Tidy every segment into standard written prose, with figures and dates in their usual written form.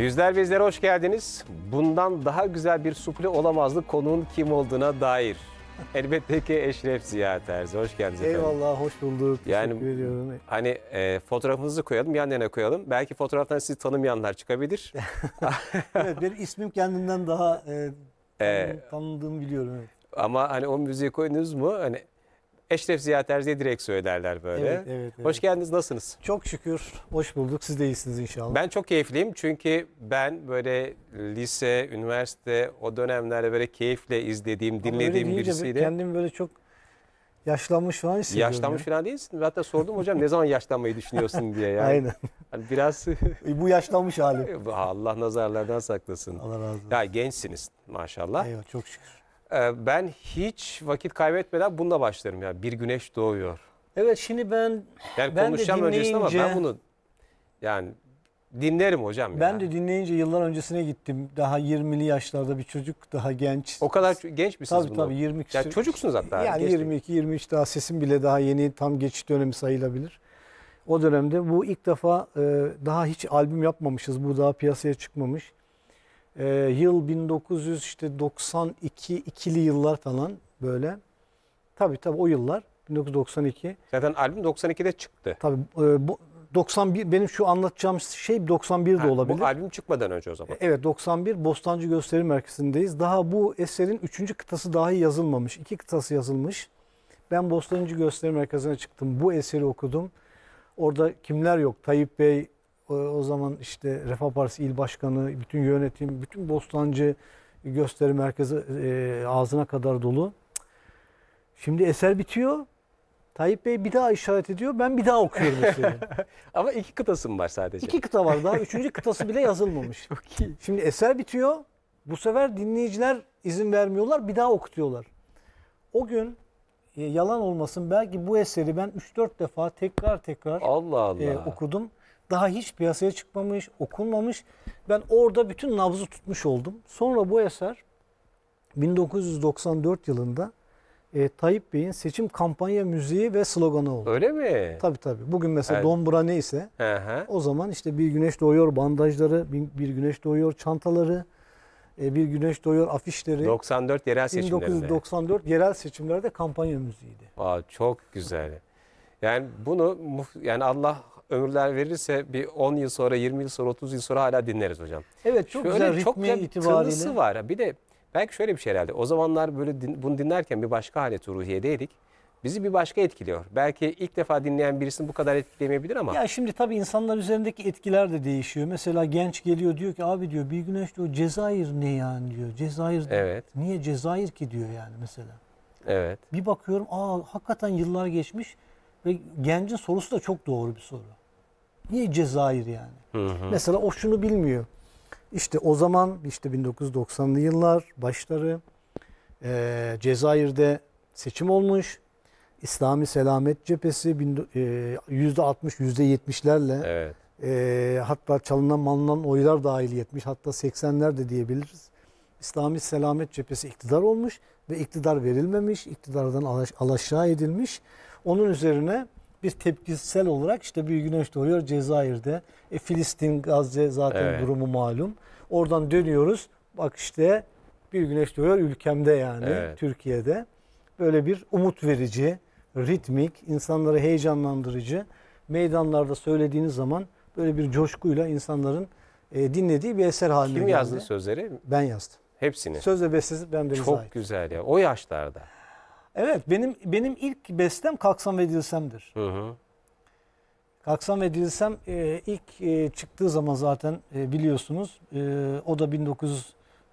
Yüzler ve yüzlere hoş geldiniz. Bundan daha güzel bir suple olamazdı konuğun kim olduğuna dair. Elbette ki Eşref Ziya Terzi. Hoş geldiniz efendim. Eyvallah, hoş bulduk. Yani, teşekkür ediyorum. Hani fotoğrafınızı koyalım, yan yana koyalım. Belki fotoğraftan sizi tanımayanlar çıkabilir. Evet, benim ismim kendimden daha tanındığımı biliyorum. Evet. Ama hani o müziği koydunuz mu? Hani Eşref Ziya Terzi'ye direkt söylerler böyle. Evet. Hoş geldiniz, nasılsınız? Çok şükür, hoş bulduk. Siz de iyisiniz inşallah. Ben çok keyifliyim çünkü ben böyle lise, üniversite o dönemlerde böyle keyifle izlediğim, dinlediğim birisiyle. Kendimi böyle çok yaşlanmış falan hissediyorum. Yaşlanmış falan değilsin. Hatta sordum hocam ne zaman yaşlanmayı düşünüyorsun diye. Yani. Aynen. Hani biraz... Bu yaşlanmış hali. Allah nazarlardan saklasın. Allah razı olsun. Ya gençsiniz maşallah. Eyvallah, çok şükür. Ben hiç vakit kaybetmeden bununla başlarım ya. Bir güneş doğuyor. Evet, şimdi ben konuşacağım öncesinde ama ben bunu yani dinlerim hocam. Ben de dinleyince yıllar öncesine gittim. Daha 20'li yaşlarda bir çocuk, daha genç. O kadar genç misiniz? Tabii 20 küsur. Yani çocuksunuz hatta. Yani 22-23, daha sesim bile daha yeni, tam geçiş dönemi sayılabilir. O dönemde bu ilk defa, daha hiç albüm yapmamışız. Bu daha piyasaya çıkmamış. Yıl 1992, ikili yıllar falan böyle. Tabii o yıllar 1992. Zaten albüm 92'de çıktı. Tabii 91, benim şu anlatacağım şey 91'de olabilir. Bu albüm çıkmadan önce o zaman. Evet, 91 Bostancı Gösteri Merkezi'ndeyiz. Daha bu eserin 3. kıtası dahi yazılmamış. 2 kıtası yazılmış. Ben Bostancı Gösteri Merkezi'ne çıktım. Bu eseri okudum. Orada kimler yok? Tayyip Bey, o zaman işte Refah Partisi İl Başkanı, bütün yönetim, bütün Bostancı Gösteri Merkezi ağzına kadar dolu. Şimdi eser bitiyor. Tayyip Bey bir daha işaret ediyor. Ben bir daha okuyorum eseri. Ama 2 kıtası mı var sadece? 2 kıta var daha. 3. kıtası bile yazılmamış. Çok iyi. Şimdi eser bitiyor. Bu sefer dinleyiciler izin vermiyorlar. Bir daha okutuyorlar. O gün yalan olmasın, belki bu eseri ben 3-4 defa tekrar Allah. Okudum. Daha hiç piyasaya çıkmamış, okunmamış. Ben orada bütün nabzı tutmuş oldum. Sonra bu eser 1994 yılında Tayyip Bey'in seçim kampanya müziği ve sloganı oldu. Öyle mi? Tabii. Bugün mesela Dombura neyse, o zaman işte bir güneş doğuyor bandajları, bir güneş doğuyor çantaları, bir güneş doğuyor afişleri. 94 yerel seçimlerinde. 1994 yerel seçimlerde kampanya müziğiydi. Aa, çok güzel. Yani bunu Allah ömürler verirse bir 10 yıl sonra, 20 yıl sonra, 30 yıl sonra hala dinleriz hocam. Evet, çok güzel ritmi itibariyle. Tınısı var. Bir de belki şöyle bir şey herhalde. O zamanlar böyle bunu dinlerken bir başka haleti ruhiyedeydik. Bizi bir başka etkiliyor. Belki ilk defa dinleyen birisini bu kadar etkilemeyebilir ama. Ya şimdi tabii insanlar üzerindeki etkiler de değişiyor. Mesela genç geliyor, diyor ki abi diyor, bir güneş diyor, Cezayir ne yani diyor. Cezayir niye Cezayir ki diyor yani mesela. Evet. Bir bakıyorum hakikaten yıllar geçmiş ve gencin sorusu da çok doğru bir soru. Niye Cezayir yani? Mesela o şunu bilmiyor. İşte o zaman, işte 1990'lı yıllar başları, Cezayir'de seçim olmuş. İslami Selamet Cephesi %60-%70'lerle hatta çalınan manlanan oylar dahil 70, hatta 80'ler de diyebiliriz. İslami Selamet Cephesi iktidar olmuş ve iktidar verilmemiş, iktidardan alaşağı edilmiş. Onun üzerine bir tepkisel olarak işte bir güneş doğuyor Cezayir'de. Filistin, Gazze zaten durumu malum. Oradan dönüyoruz. Bak işte bir güneş doğuyor ülkemde yani Türkiye'de. Böyle bir umut verici, ritmik, insanları heyecanlandırıcı. Meydanlarda söylediğiniz zaman böyle bir coşkuyla insanların dinlediği bir eser haline geldi. Kim yazdı sözleri? Ben yazdım. Hepsini. Söz ve bestesi ben de yazdım. Çok güzel ya. O yaşlarda. Evet, benim ilk bestem Kalksam ve Dilsem'dir. Kalksam ve Dilsem ilk çıktığı zaman zaten biliyorsunuz. O da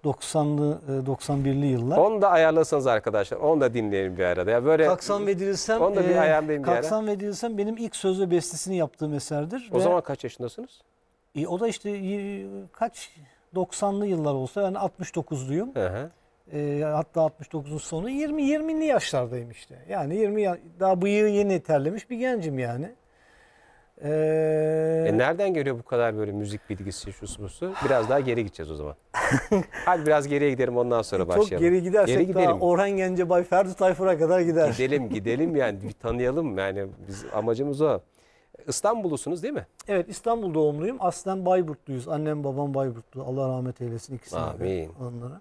1991'li yıllar. Onu da ayarlasanız arkadaşlar. Onu da dinleyelim bir arada. Ya böyle Kalksam ve Dilsem. Onu da bir ayarlayayım bir ara. Kalksam ve Dilsem benim ilk söz ve bestesini yaptığım eserdir. O zaman kaç yaşındasınız? O da işte kaç 90'lı yıllar olsa yani 69'luyum. Hatta 69'un sonu 20'li yaşlardayım işte. Yani 20 daha bıyığı yeni terlemiş bir gencim yani. Nereden geliyor bu kadar böyle müzik bilgisi şusu? Biraz daha geri gideceğiz o zaman. Hadi biraz geriye gidelim, ondan sonra başlayalım. Çok geri gidersek daha Orhan Gencebay, Ferdi Tayfur'a kadar gider. Gidelim yani bir tanıyalım yani, biz amacımız o. İstanbullusunuz değil mi? Evet, İstanbul doğumluyum. Aslen Bayburtluyuz. Annem babam Bayburtlu. Allah rahmet eylesin ikisine. Amin. Onlara.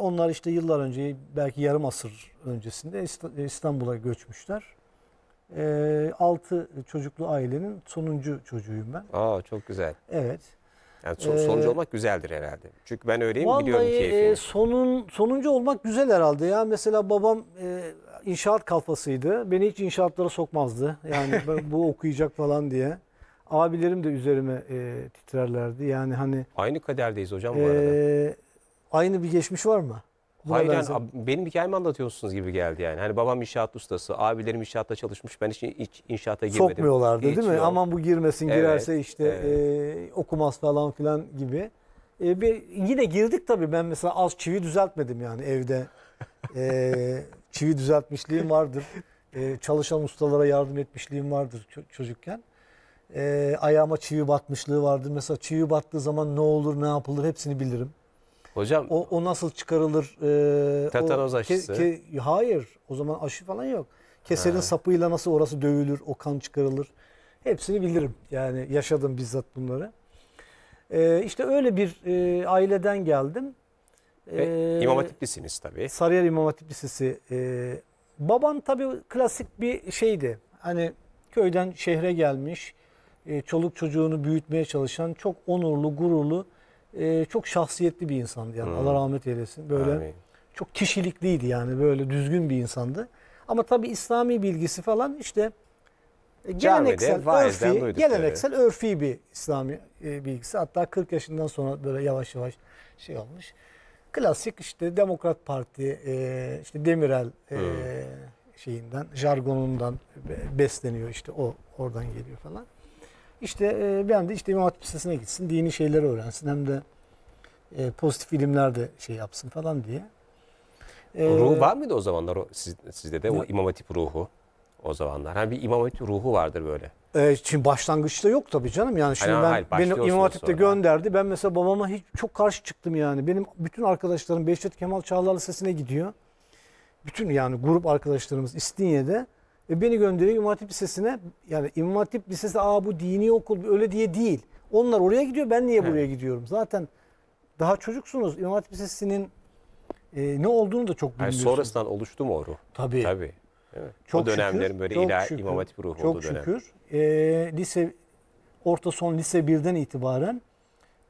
Onlar işte yıllar önce, belki yarım asır öncesinde İstanbul'a göçmüşler. 6 çocuklu ailenin sonuncu çocuğuyum ben. Aa, çok güzel. Evet. Yani sonuncu olmak güzeldir herhalde. Çünkü ben öyleyim, biliyorum keyfini. Vallahi sonuncu olmak güzel herhalde ya. Mesela babam inşaat kalfasıydı. Beni hiç inşaatlara sokmazdı. Yani bu okuyacak falan diye. Abilerim de üzerime titrerlerdi. Yani hani aynı kaderdeyiz hocam bu arada. Aynı bir geçmiş var mı? Hayır, yani benim hikayemi anlatıyorsunuz gibi geldi yani. Hani babam inşaat ustası, abilerim inşaatta çalışmış, ben hiç inşaata girmedim. Sokmuyorlardı hiç, değil mi? Yok. Aman bu girmesin, girerse evet, işte evet. Okumaz falan filan gibi. Yine girdik tabii, ben mesela az çivi düzeltmedim yani evde. Çivi düzeltmişliğim vardır. Çalışan ustalara yardım etmişliğim vardır çocukken. Ayağıma çivi batmışlığı vardır. Mesela çivi battığı zaman ne olur, ne yapılır hepsini bilirim. Hocam o nasıl çıkarılır? Tetanoz aşısı. Hayır, o zaman aşı falan yok. Keserin sapıyla nasıl orası dövülür, o kan çıkarılır. Hepsini bilirim. Yani yaşadım bizzat bunları. İşte öyle bir aileden geldim. İmam Hatiplisiniz tabii. Sarıyer İmam Hatip Lisesi. Babam tabii klasik bir şeydi. Hani köyden şehre gelmiş, çoluk çocuğunu büyütmeye çalışan, çok onurlu, gururlu, çok şahsiyetli bir insandı yani. Allah rahmet eylesin. Böyle Amin. Çok kişilikliydi yani, böyle düzgün bir insandı. Ama tabii İslami bilgisi falan işte geleneksel örfi bir İslami bilgisi. Hatta 40 yaşından sonra böyle yavaş yavaş şey olmuş. Klasik işte Demokrat Parti, işte Demirel şeyinden, jargonundan besleniyor, işte o oradan geliyor falan. İşte ben de işte İmam Hatip Lisesi'ne gitsin, dini şeyleri öğrensin, hem de pozitif ilimler de şey yapsın falan diye. Ruhu var mıydı o zamanlar sizde de o İmam Hatip ruhu o zamanlar? Hani bir İmam Hatip ruhu vardır böyle. Şimdi başlangıçta yok tabii canım yani. Şimdi beni İmam Hatip'te gönderdi. Ben mesela babama hiç çok karşı çıktım yani. Benim bütün arkadaşlarım Behçet Kemal Çağlar Lisesi'ne gidiyor. Bütün yani grup arkadaşlarımız İstinye'de. Beni gönderiyor İmam Hatip Lisesi'ne. Yani İmam Hatip Lisesi, aa bu dini okul öyle diye değil. Onlar oraya gidiyor, ben niye buraya gidiyorum? Zaten daha çocuksunuz. İmam Hatip Lisesi'nin ne olduğunu da çok bilmiyorsunuz. Yani sonrasından oluştu mu o ruh? Tabii. Tabii. Evet. Çok o dönemlerin şükür, böyle İmam Hatip ruhu olduğu dönem. Çok şükür. Lise, orta son lise 1'den itibaren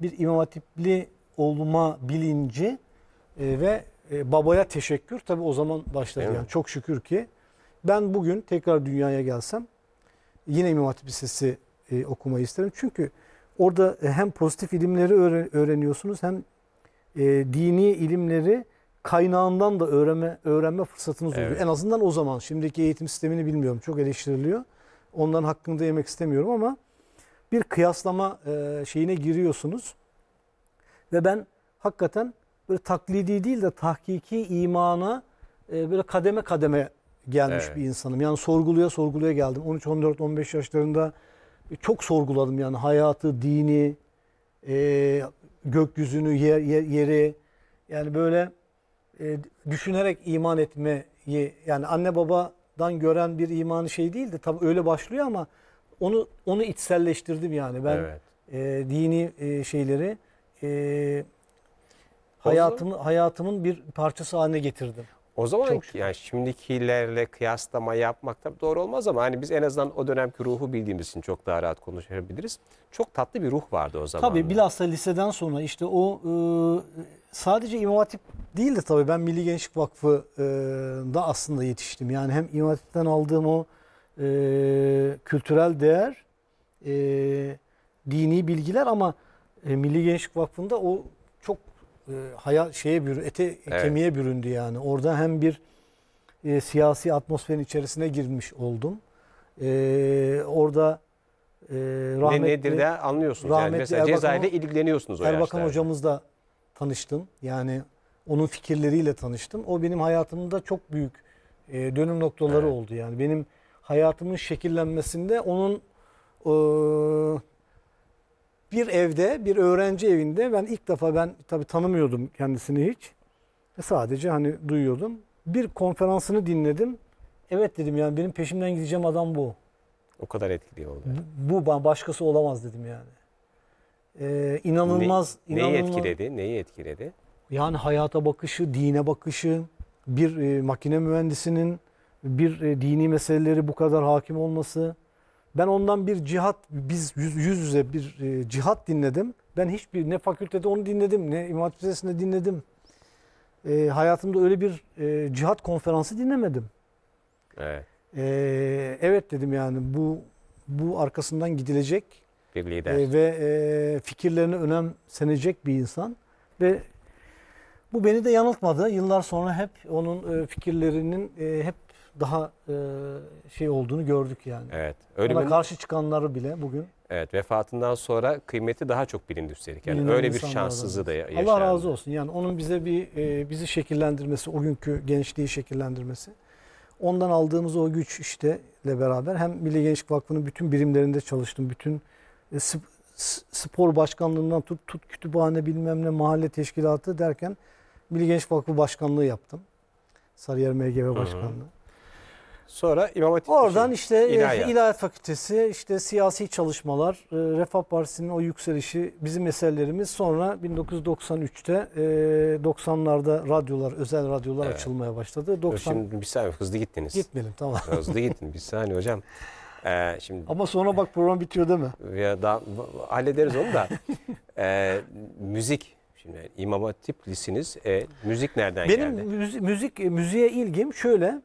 bir İmam Hatipli olma bilinci ve babaya teşekkür tabii o zaman başladı. Yani. Çok şükür ki. Ben bugün tekrar dünyaya gelsem yine İmam Hatip Lisesi okumayı isterim. Çünkü orada hem pozitif ilimleri öğreniyorsunuz, hem dini ilimleri kaynağından da öğrenme fırsatınız oluyor. Evet. En azından o zaman. Şimdiki eğitim sistemini bilmiyorum. Çok eleştiriliyor. Onların hakkını da yemek istemiyorum ama bir kıyaslama şeyine giriyorsunuz. Ve ben hakikaten böyle taklidi değil de tahkiki imana böyle kademe kademe gelmiş bir insanım. Yani sorguluya geldim. 13, 14, 15 yaşlarında çok sorguladım yani hayatı, dini, gökyüzünü, yeri. Yani böyle düşünerek iman etmeyi, yani anne babadan gören bir imanı şey değil de tabii öyle başlıyor ama onu içselleştirdim yani. Ben dini şeyleri hayatımın bir parçası haline getirdim. O zaman yani şimdikilerle kıyaslama yapmak tabii doğru olmaz ama hani biz en azından o dönemki ruhu bildiğimiz için çok daha rahat konuşabiliriz. Çok tatlı bir ruh vardı o zaman. Tabii bilhassa liseden sonra işte o sadece İmam Hatip değil de tabii ben Milli Gençlik Vakfı'nda aslında yetiştim. Yani hem İmam Hatip'ten aldığım o kültürel değer, dini bilgiler ama Milli Gençlik Vakfı'nda o çok ete kemiğe büründü yani. Orada hem bir siyasi atmosferin içerisine girmiş oldum. Orada rahmetli, nedir de anlıyorsunuz yani. Mesela Cezayir'le ilgileniyorsunuz o yaşlarda. Erbakan hocamızla tanıştım. Yani onun fikirleriyle tanıştım. O benim hayatımda çok büyük dönüm noktaları oldu yani. Benim hayatımın şekillenmesinde onun bir evde, bir öğrenci evinde ben ilk defa, ben tabii tanımıyordum kendisini hiç. Sadece hani duyuyordum. Bir konferansını dinledim. Evet dedim yani, benim peşimden gideceğim adam bu. O kadar etkili oldu. Yani. Bu başkası olamaz dedim yani. İnanılmaz. Neyi etkiledi? Neyi etkiledi? Yani hayata bakışı, dine bakışı, bir makine mühendisinin bir dini meseleleri bu kadar hakim olması. Ben ondan bir cihat, biz yüz yüze bir cihat dinledim. Ben hiçbir, ne fakültede onu dinledim, ne İmam Hatip Lisesi'nde dinledim. Hayatımda öyle bir cihat konferansı dinlemedim. Evet. Evet dedim yani bu arkasından gidilecek bir lider. Ve fikirlerine önemsenecek bir insan. Ve bu beni de yanıltmadı. Yıllar sonra hep onun fikirlerinin hep daha şey olduğunu gördük yani. Evet. Ona karşı çıkanları bile bugün. Evet, vefatından sonra kıymeti daha çok bilindi üstelik. Yani bilinen öyle bir şanssızlığı da yaşandı. Allah razı olsun. Yani onun bizi şekillendirmesi, o günkü gençliği şekillendirmesi. Ondan aldığımız o güç işte ile beraber hem Milli Gençlik Vakfı'nın bütün birimlerinde çalıştım. Bütün spor başkanlığından tut kütüphane bilmem ne mahalle teşkilatı derken Milli Gençlik Vakfı başkanlığı yaptım. Sarıyer MGV başkanlığı. Hı-hı. Sonra İmam Hatip. Oradan işte İlahiyat Fakültesi, işte siyasi çalışmalar, Refah Partisi'nin o yükselişi, bizim meselelerimiz. Sonra 1993'te 90'larda radyolar, özel radyolar açılmaya başladı. Şimdi bir saniye, hızlı gittiniz. Gitmeyelim, tamam. Hızlı gittin, bir saniye hocam. Şimdi, ama sonra bak program bitiyor değil mi? Ya daha, hallederiz onu da. Müzik. Şimdi İmam Hatipli'siniz. Müzik nereden geldi? Benim müziğe ilgim şöyle.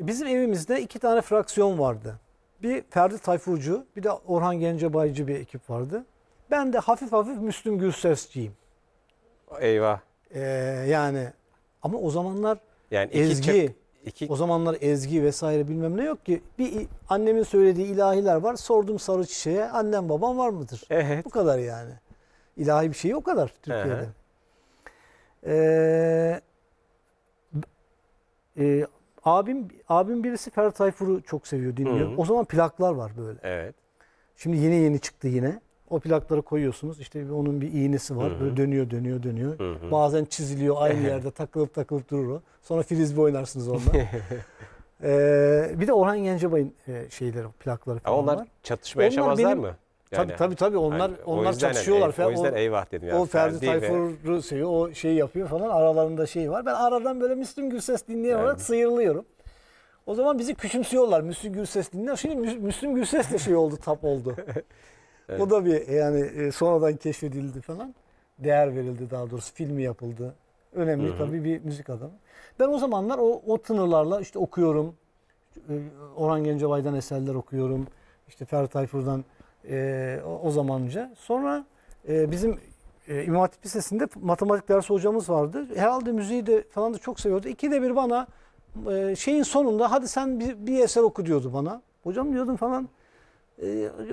Bizim evimizde iki tane fraksiyon vardı. Bir Ferdi Tayfurcu, bir de Orhan Gencebaycı bir ekip vardı. Ben de hafif Müslüm Gürsesciyim. Eyvah. Yani ama o zamanlar yani o zamanlar ezgi vesaire bilmem ne yok ki. Bir annemin söylediği ilahiler var. Sordum sarı çiçeğe, annem babam var mıdır? Evet. Bu kadar yani. İlahi bir şey o kadar Türkiye'de. Abim birisi Ferdi Tayfur'u çok seviyor, dinliyor. Hı hı. O zaman plaklar var böyle. Evet. Şimdi yeni çıktı yine. O plakları koyuyorsunuz. İşte onun bir iğnesi var. Hı hı. Böyle dönüyor. Hı hı. Bazen çiziliyor aynı yerde takılıp durur o. Sonra frisbee oynarsınız onunla. Bir de Orhan Gencebay'ın şeyleri, plakları falan onlar var. Onlar çatışma yaşamazlar mı? Yani, tabii onlar çatışıyorlar falan. O yüzden eyvah dedim. Yani, o Ferdi Tayfur'u seviyor, o şeyi yapıyor falan, aralarında şey var. Ben aradan böyle Müslüm Gürses dinleyen olarak sıyrılıyorum. O zaman bizi küçümsüyorlar, Müslüm Gürses dinler. Şimdi Müslüm Gürses de tap oldu. Evet. O da bir yani sonradan keşfedildi falan. Değer verildi daha doğrusu, filmi yapıldı. Önemli tabii bir müzik adamı. Ben o zamanlar o tınırlarla işte okuyorum. Orhan Gencebay'dan eserler okuyorum. İşte Ferdi Tayfur'dan o zamanca. Sonra bizim İmam Hatip Lisesi'nde matematik dersi hocamız vardı. Herhalde müziği de falan da çok seviyordu. İkide bir bana şeyin sonunda hadi sen bir eser oku diyordu bana. Hocam diyordum falan.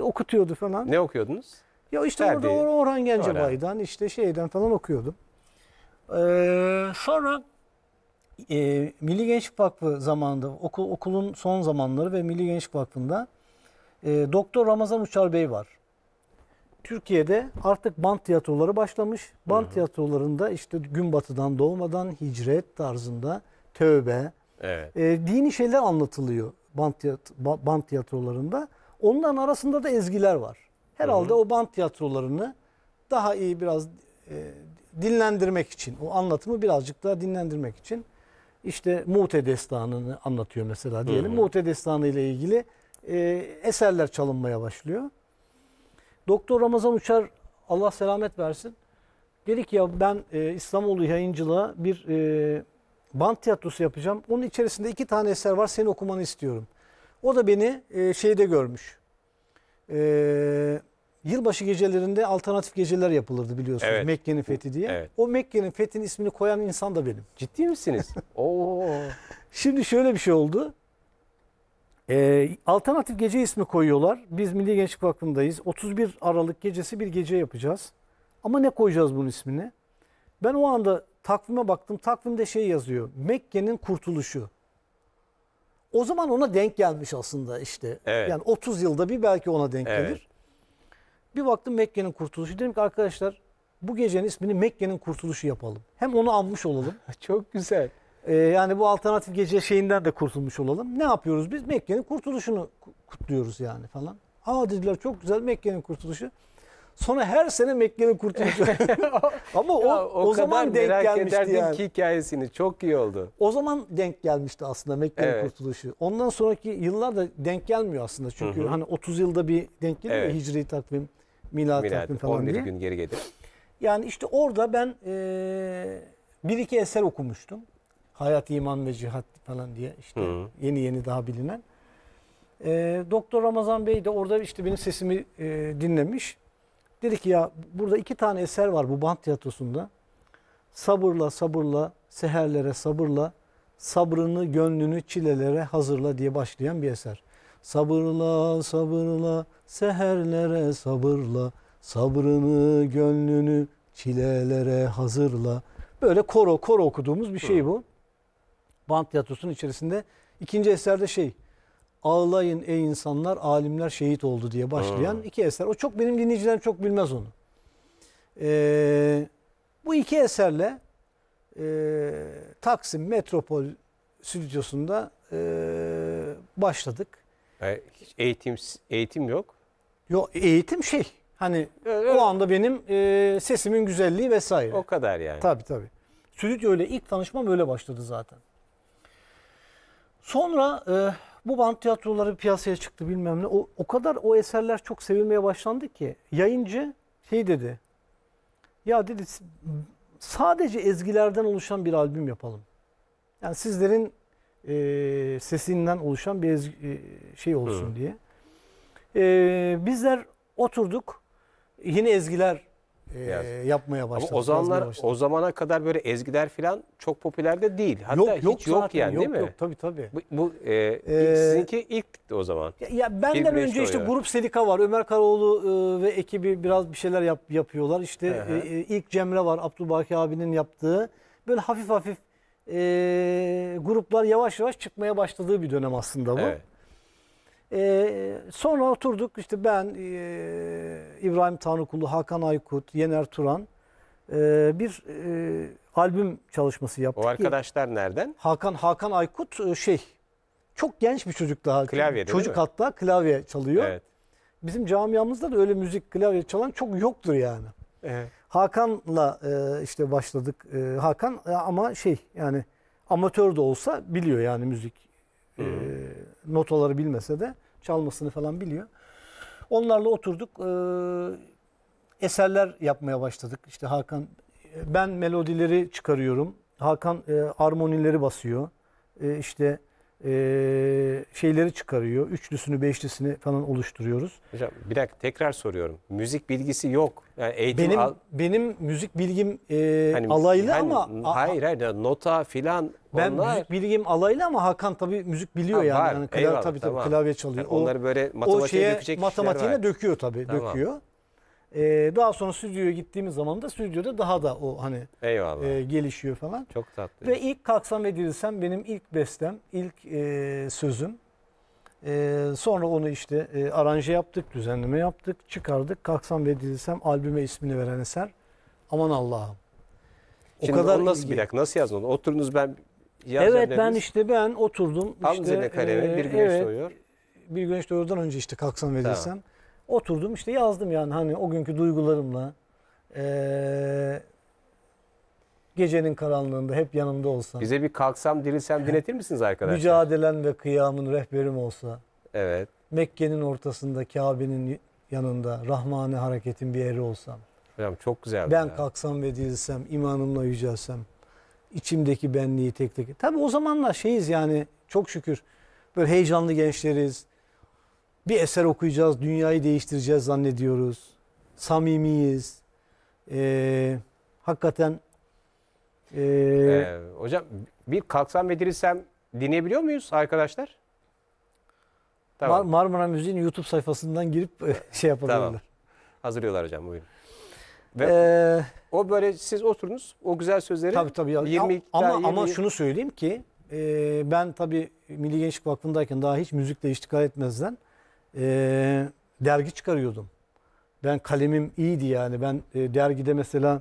Okutuyordu falan. Ne okuyordunuz? Ya işte Ferdi, orada Orhan Gencebay'dan işte şeyden falan okuyordum. Sonra Milli Gençlik Vakfı zamanında okulun son zamanları ve Milli Gençlik Vakfı'nda Doktor Ramazan Uçar Bey var. Türkiye'de artık band tiyatroları başlamış. Band tiyatrolarında işte Gün Batı'dan Doğmadan Hicret tarzında tövbe, dini şeyler anlatılıyor band tiyatrolarında. Onların arasında da ezgiler var. Herhalde o band tiyatrolarını daha iyi biraz dinlendirmek için, o anlatımı birazcık daha dinlendirmek için işte Mu'te Destanı'nı anlatıyor mesela diyelim. Mu'te Destanı ile ilgili eserler çalınmaya başlıyor. Doktor Ramazan Uçar, Allah selamet versin, dedi ki ya ben İslamoğlu Yayıncılığa bir band tiyatrosu yapacağım. Onun içerisinde iki tane eser var, senin okumanı istiyorum. O da beni şeyde görmüş. Yılbaşı gecelerinde alternatif geceler yapılırdı biliyorsunuz. Evet. Mekke'nin fethi diye. Evet. O Mekke'nin fethinin ismini koyan insan da benim. Ciddi misiniz? Oo. Şimdi şöyle bir şey oldu. Alternatif gece ismi koyuyorlar. Biz Milli Gençlik Vakfı'ndayız. 31 Aralık gecesi bir gece yapacağız. Ama ne koyacağız bunun ismini? Ben o anda takvime baktım. Takvimde şey yazıyor. Mekke'nin kurtuluşu. O zaman ona denk gelmiş aslında işte. Evet. Yani 30 yılda bir belki ona denk gelir. Bir baktım Mekke'nin kurtuluşu. Dedim ki arkadaşlar bu gecenin ismini Mekke'nin kurtuluşu yapalım. Hem onu anmış olalım. Çok güzel. Yani bu alternatif gece şeyinden de kurtulmuş olalım. Ne yapıyoruz biz? Mekke'nin kurtuluşunu kutluyoruz yani falan. Aa dediler, çok güzel Mekke'nin kurtuluşu. Sonra her sene Mekke'nin kurtuluşu. Ama o zaman denk gelmişti yani. Merak ederdim ki hikayesini, çok iyi oldu. O zaman denk gelmişti aslında Mekke'nin kurtuluşu. Ondan sonraki yıllarda denk gelmiyor aslında. Çünkü hani 30 yılda bir denk geliyor ya, hicri takvim, miladi takvim falan 11 diye. 11 gün geri gelir. Yani işte orada ben bir iki eser okumuştum. Hayat, iman ve cihat falan diye işte yeni yeni daha bilinen. Doktor Ramazan Bey de orada işte benim sesimi dinlemiş. Dedi ki ya burada iki tane eser var bu band tiyatrosunda. Sabırla sabırla, seherlere sabırla, sabrını gönlünü çilelere hazırla diye başlayan bir eser. Sabırla sabırla, seherlere sabırla, sabrını gönlünü çilelere hazırla. Böyle koro okuduğumuz bir şey bu. Band tiyatrosunun içerisinde. İkinci eserde şey, ağlayın ey insanlar, alimler şehit oldu diye başlayan iki eser. O çok, benim dinleyicilerim çok bilmez onu. Bu iki eserle Taksim Metropol Stüdyosu'nda başladık. Eğitim yok. Yok, eğitim şey. Hani o anda benim sesimin güzelliği vesaire. O kadar yani. Tabii. Stüdyo ile ilk tanışmam öyle başladı zaten. Sonra bu band tiyatroları piyasaya çıktı bilmem ne. O kadar o eserler çok sevilmeye başlandı ki. Yayıncı şey dedi. Ya dedi, sadece ezgilerden oluşan bir albüm yapalım. Yani sizlerin sesinden oluşan bir şey olsun diye. Bizler oturduk. Yine ezgiler yapmaya başladık. Ama o zamana kadar böyle ezgiler falan çok popüler de değil. Hatta yok yani, değil mi? Yok tabii. Sizinki ilk o zaman. Ya benden önce işte Grup Selika var. Ömer Karaoğlu ve ekibi biraz bir şeyler yapıyorlar. İşte ilk Cemre var. Abdülbaki abinin yaptığı. Böyle hafif gruplar yavaş yavaş çıkmaya başladığı bir dönem aslında bu. Evet. Sonra oturduk işte ben, İbrahim Tanrıkulu, Hakan Aykut, Yener Turan bir albüm çalışması yaptık. O arkadaşlar nereden? Hakan Aykut çok genç bir çocuk daha. Klavye, çocuk hatta klavye çalıyor. Evet. Bizim camiamızda da öyle müzik, klavye çalan çok yoktur yani. Evet. Hakan'la işte başladık. Hakan ama yani amatör de olsa biliyor yani müzik. Notaları bilmese de çalmasını falan biliyor. Onlarla oturduk, eserler yapmaya başladık. İşte Hakan, ben melodileri çıkarıyorum. Hakan armonileri basıyor. İşte şeyleri çıkarıyor. Üçlüsünü, beşlisini falan oluşturuyoruz. Hocam bir dakika, tekrar soruyorum. Müzik bilgisi yok. Yani eğitim benim müzik bilgim alaylı ama... Hayır nota filan... Müzik bilgim alaylı ama Hakan tabii müzik biliyor yani. Eyvallah, tabii klavye çalıyor. Yani onları böyle matematiğine döküyor tabii. Tamam. Döküyor. Daha sonra stüdyoya gittiğimiz zaman da stüdyoda daha da o hani gelişiyor falan. Çok tatlı. Ve ilk Kalksam ve Dirilsem benim ilk bestem, ilk sözüm. Sonra onu işte aranje yaptık, düzenleme yaptık, çıkardık. Kalksam ve Dirilsem albüme ismini veren eser. Aman Allah'ım. Şimdi o kadar nasıl nasıl yazdın onu? Oturdunuz, ben yazacağım. Evet, ben oturdum. Hamzele kalemi, Bir Güneş Doğuyor. Bir Güneş Doğuyor'dan önce işte Kalksam ve Dirilsem. Oturdum işte yazdım yani hani o günkü duygularımla, gecenin karanlığında hep yanımda olsan. Bize bir Kalksam Dirilsem dinletir misiniz arkadaşlar? Mücadelen ve kıyamın rehberim olsa. Evet. Mekke'nin ortasında, Kabe'nin yanında, Rahmani hareketin bir eri olsam. Hocam çok güzel. Ben kalksam ve dirilsem, imanımla yücelsem, içimdeki benliği tek tek. Tabii o zamanlar yani çok şükür böyle heyecanlı gençleriz. Bir eser okuyacağız, dünyayı değiştireceğiz zannediyoruz. Samimiyiz. Hakikaten... hocam bir Kalksam ve Dirilsem dinleyebiliyor muyuz arkadaşlar? Tamam. Marmara Müziği'nin YouTube sayfasından girip yapabilirler. Tamam. Hazırlıyorlar hocam, buyurun. Ve o böyle siz oturunuz, o güzel sözleri... Tabii. Ama şunu söyleyeyim ki, ben tabii Milli Gençlik Vakfı'ndayken daha hiç müzikle iştikal etmezden... dergi çıkarıyordum. Ben kalemim iyiydi yani. Ben dergide mesela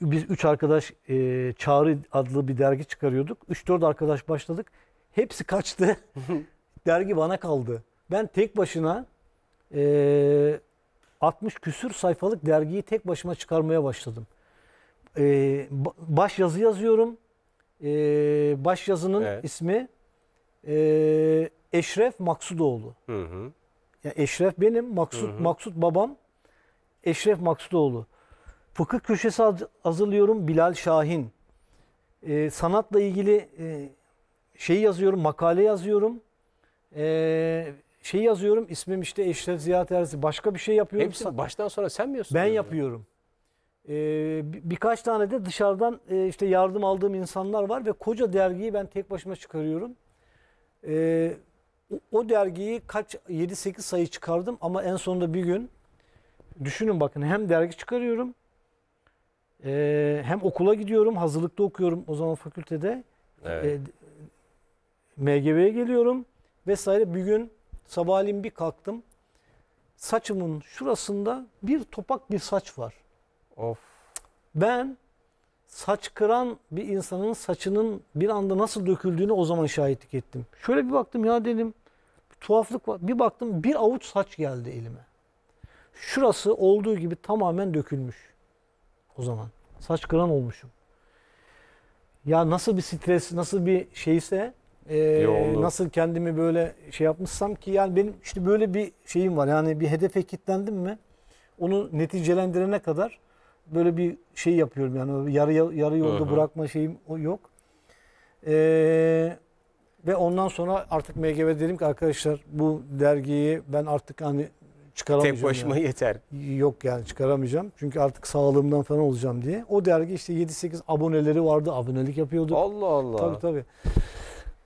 Biz 3 arkadaş Çağrı adlı bir dergi çıkarıyorduk. 3-4 arkadaş başladık. Hepsi kaçtı. Dergi bana kaldı. Ben tek başına 60 küsür sayfalık dergiyi tek başıma çıkarmaya başladım. Baş yazı yazıyorum. Baş yazının ismi Eşref Maksudoğlu. Hı hı. Yani Eşref benim, Maksud, hı hı. Maksud babam, Eşref Maksudoğlu. Fıkıh köşesi hazırlıyorum, Bilal Şahin. Sanatla ilgili şey yazıyorum, makale yazıyorum. Şey yazıyorum, ismim işte Eşref Ziya Terzi. Başka bir şey yapıyorum. Hepsi baştan sonra sen mi yapıyorsun? Ben yapıyorum. Birkaç tane de dışarıdan işte yardım aldığım insanlar var ve koca dergiyi ben tek başıma çıkarıyorum. O dergiyi 7-8 sayı çıkardım ama en sonunda bir gün düşünün bakın, hem dergi çıkarıyorum hem okula gidiyorum, hazırlıkta okuyorum o zaman fakültede, evet. MGV'ye geliyorum vesaire. Bir gün sabahleyin bir kalktım, saçımın şurasında bir topak bir saç var. Of. Ben saç kıran bir insanın saçının bir anda nasıl döküldüğünü o zaman şahitlik ettim. Şöyle bir baktım, ya dedim tuhaflık var. Bir baktım bir avuç saç geldi elime. Şurası olduğu gibi tamamen dökülmüş. O zaman saç kıran olmuşum. Ya nasıl bir stres, nasıl bir şeyse, nasıl kendimi böyle şey yapmışsam ki, yani benim işte böyle bir şeyim var. Yani bir hedefe kilitlendim mi onu neticelendirene kadar böyle bir şey yapıyorum, yani yarı yolda Hı-hı. bırakma şeyim yok. Ve ondan sonra artık MGV'de dedim ki arkadaşlar bu dergiyi ben artık hani çıkaramayacağım. Tek başıma yani. Yeter. Yok yani çıkaramayacağım. Çünkü artık sağlığımdan falan olacağım diye. O dergi işte 7-8 aboneleri vardı. Abonelik yapıyorduk. Allah Allah. Tabii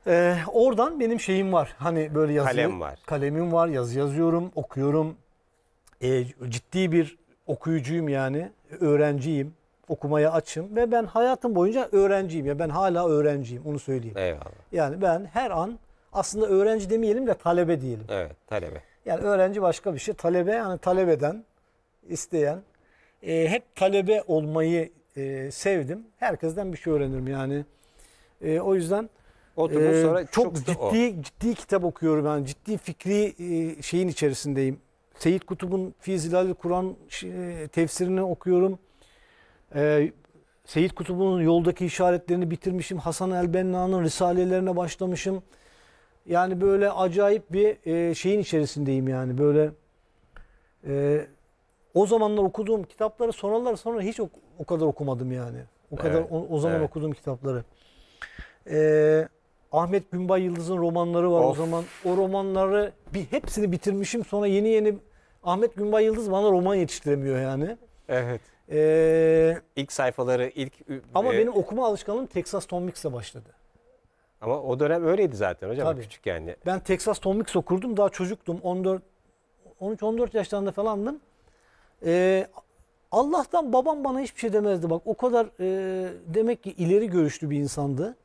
tabii. Oradan benim şeyim var. Hani böyle yazı. Kalem var. Kalemim var. Yazı yazıyorum. Okuyorum. Ciddi bir okuyucuyum yani. Öğrenciyim. Okumaya açım. Ve ben hayatım boyunca öğrenciyim. Ya ben hala öğrenciyim. Onu söyleyeyim. Eyvallah. Yani ben her an aslında öğrenci demeyelim de talebe diyelim. Evet, talebe. Yani öğrenci başka bir şey. Talebe, yani talebeden isteyen. Hep talebe olmayı sevdim. Herkesten bir şey öğrenirim yani. O yüzden çok ciddi kitap okuyorum. Yani ciddi fikri şeyin içerisindeyim. Seyit Kutup'un Fi Zilalil Kur'an tefsirini okuyorum. Seyit Kutup'un Yoldaki işaretlerini bitirmişim. Hasan el-Benna'nın risalelerine başlamışım. Yani böyle acayip bir şeyin içerisindeyim yani. Böyle o zamanlar okuduğum kitapları sonra hiç o kadar okumadım yani. O kadar evet, o zaman evet. okuduğum kitapları. Ahmet Günbay Yıldız'ın romanları var of. O zaman. O romanları hepsini bitirmişim. Sonra yeni Ahmet Günbay Yıldız bana roman yetiştiremiyor yani. Evet. İlk sayfaları ama benim okuma alışkanlığım Texas Tom Mix'le başladı. Ama o dönem öyleydi zaten hocam. Tabii. Küçük yani. Ben Texas Tom Mix okurdum. Daha çocuktum. 13-14 yaşlarında falandım. Allah'tan babam bana hiçbir şey demezdi. Bak o kadar demek ki ileri görüşlü bir insandı.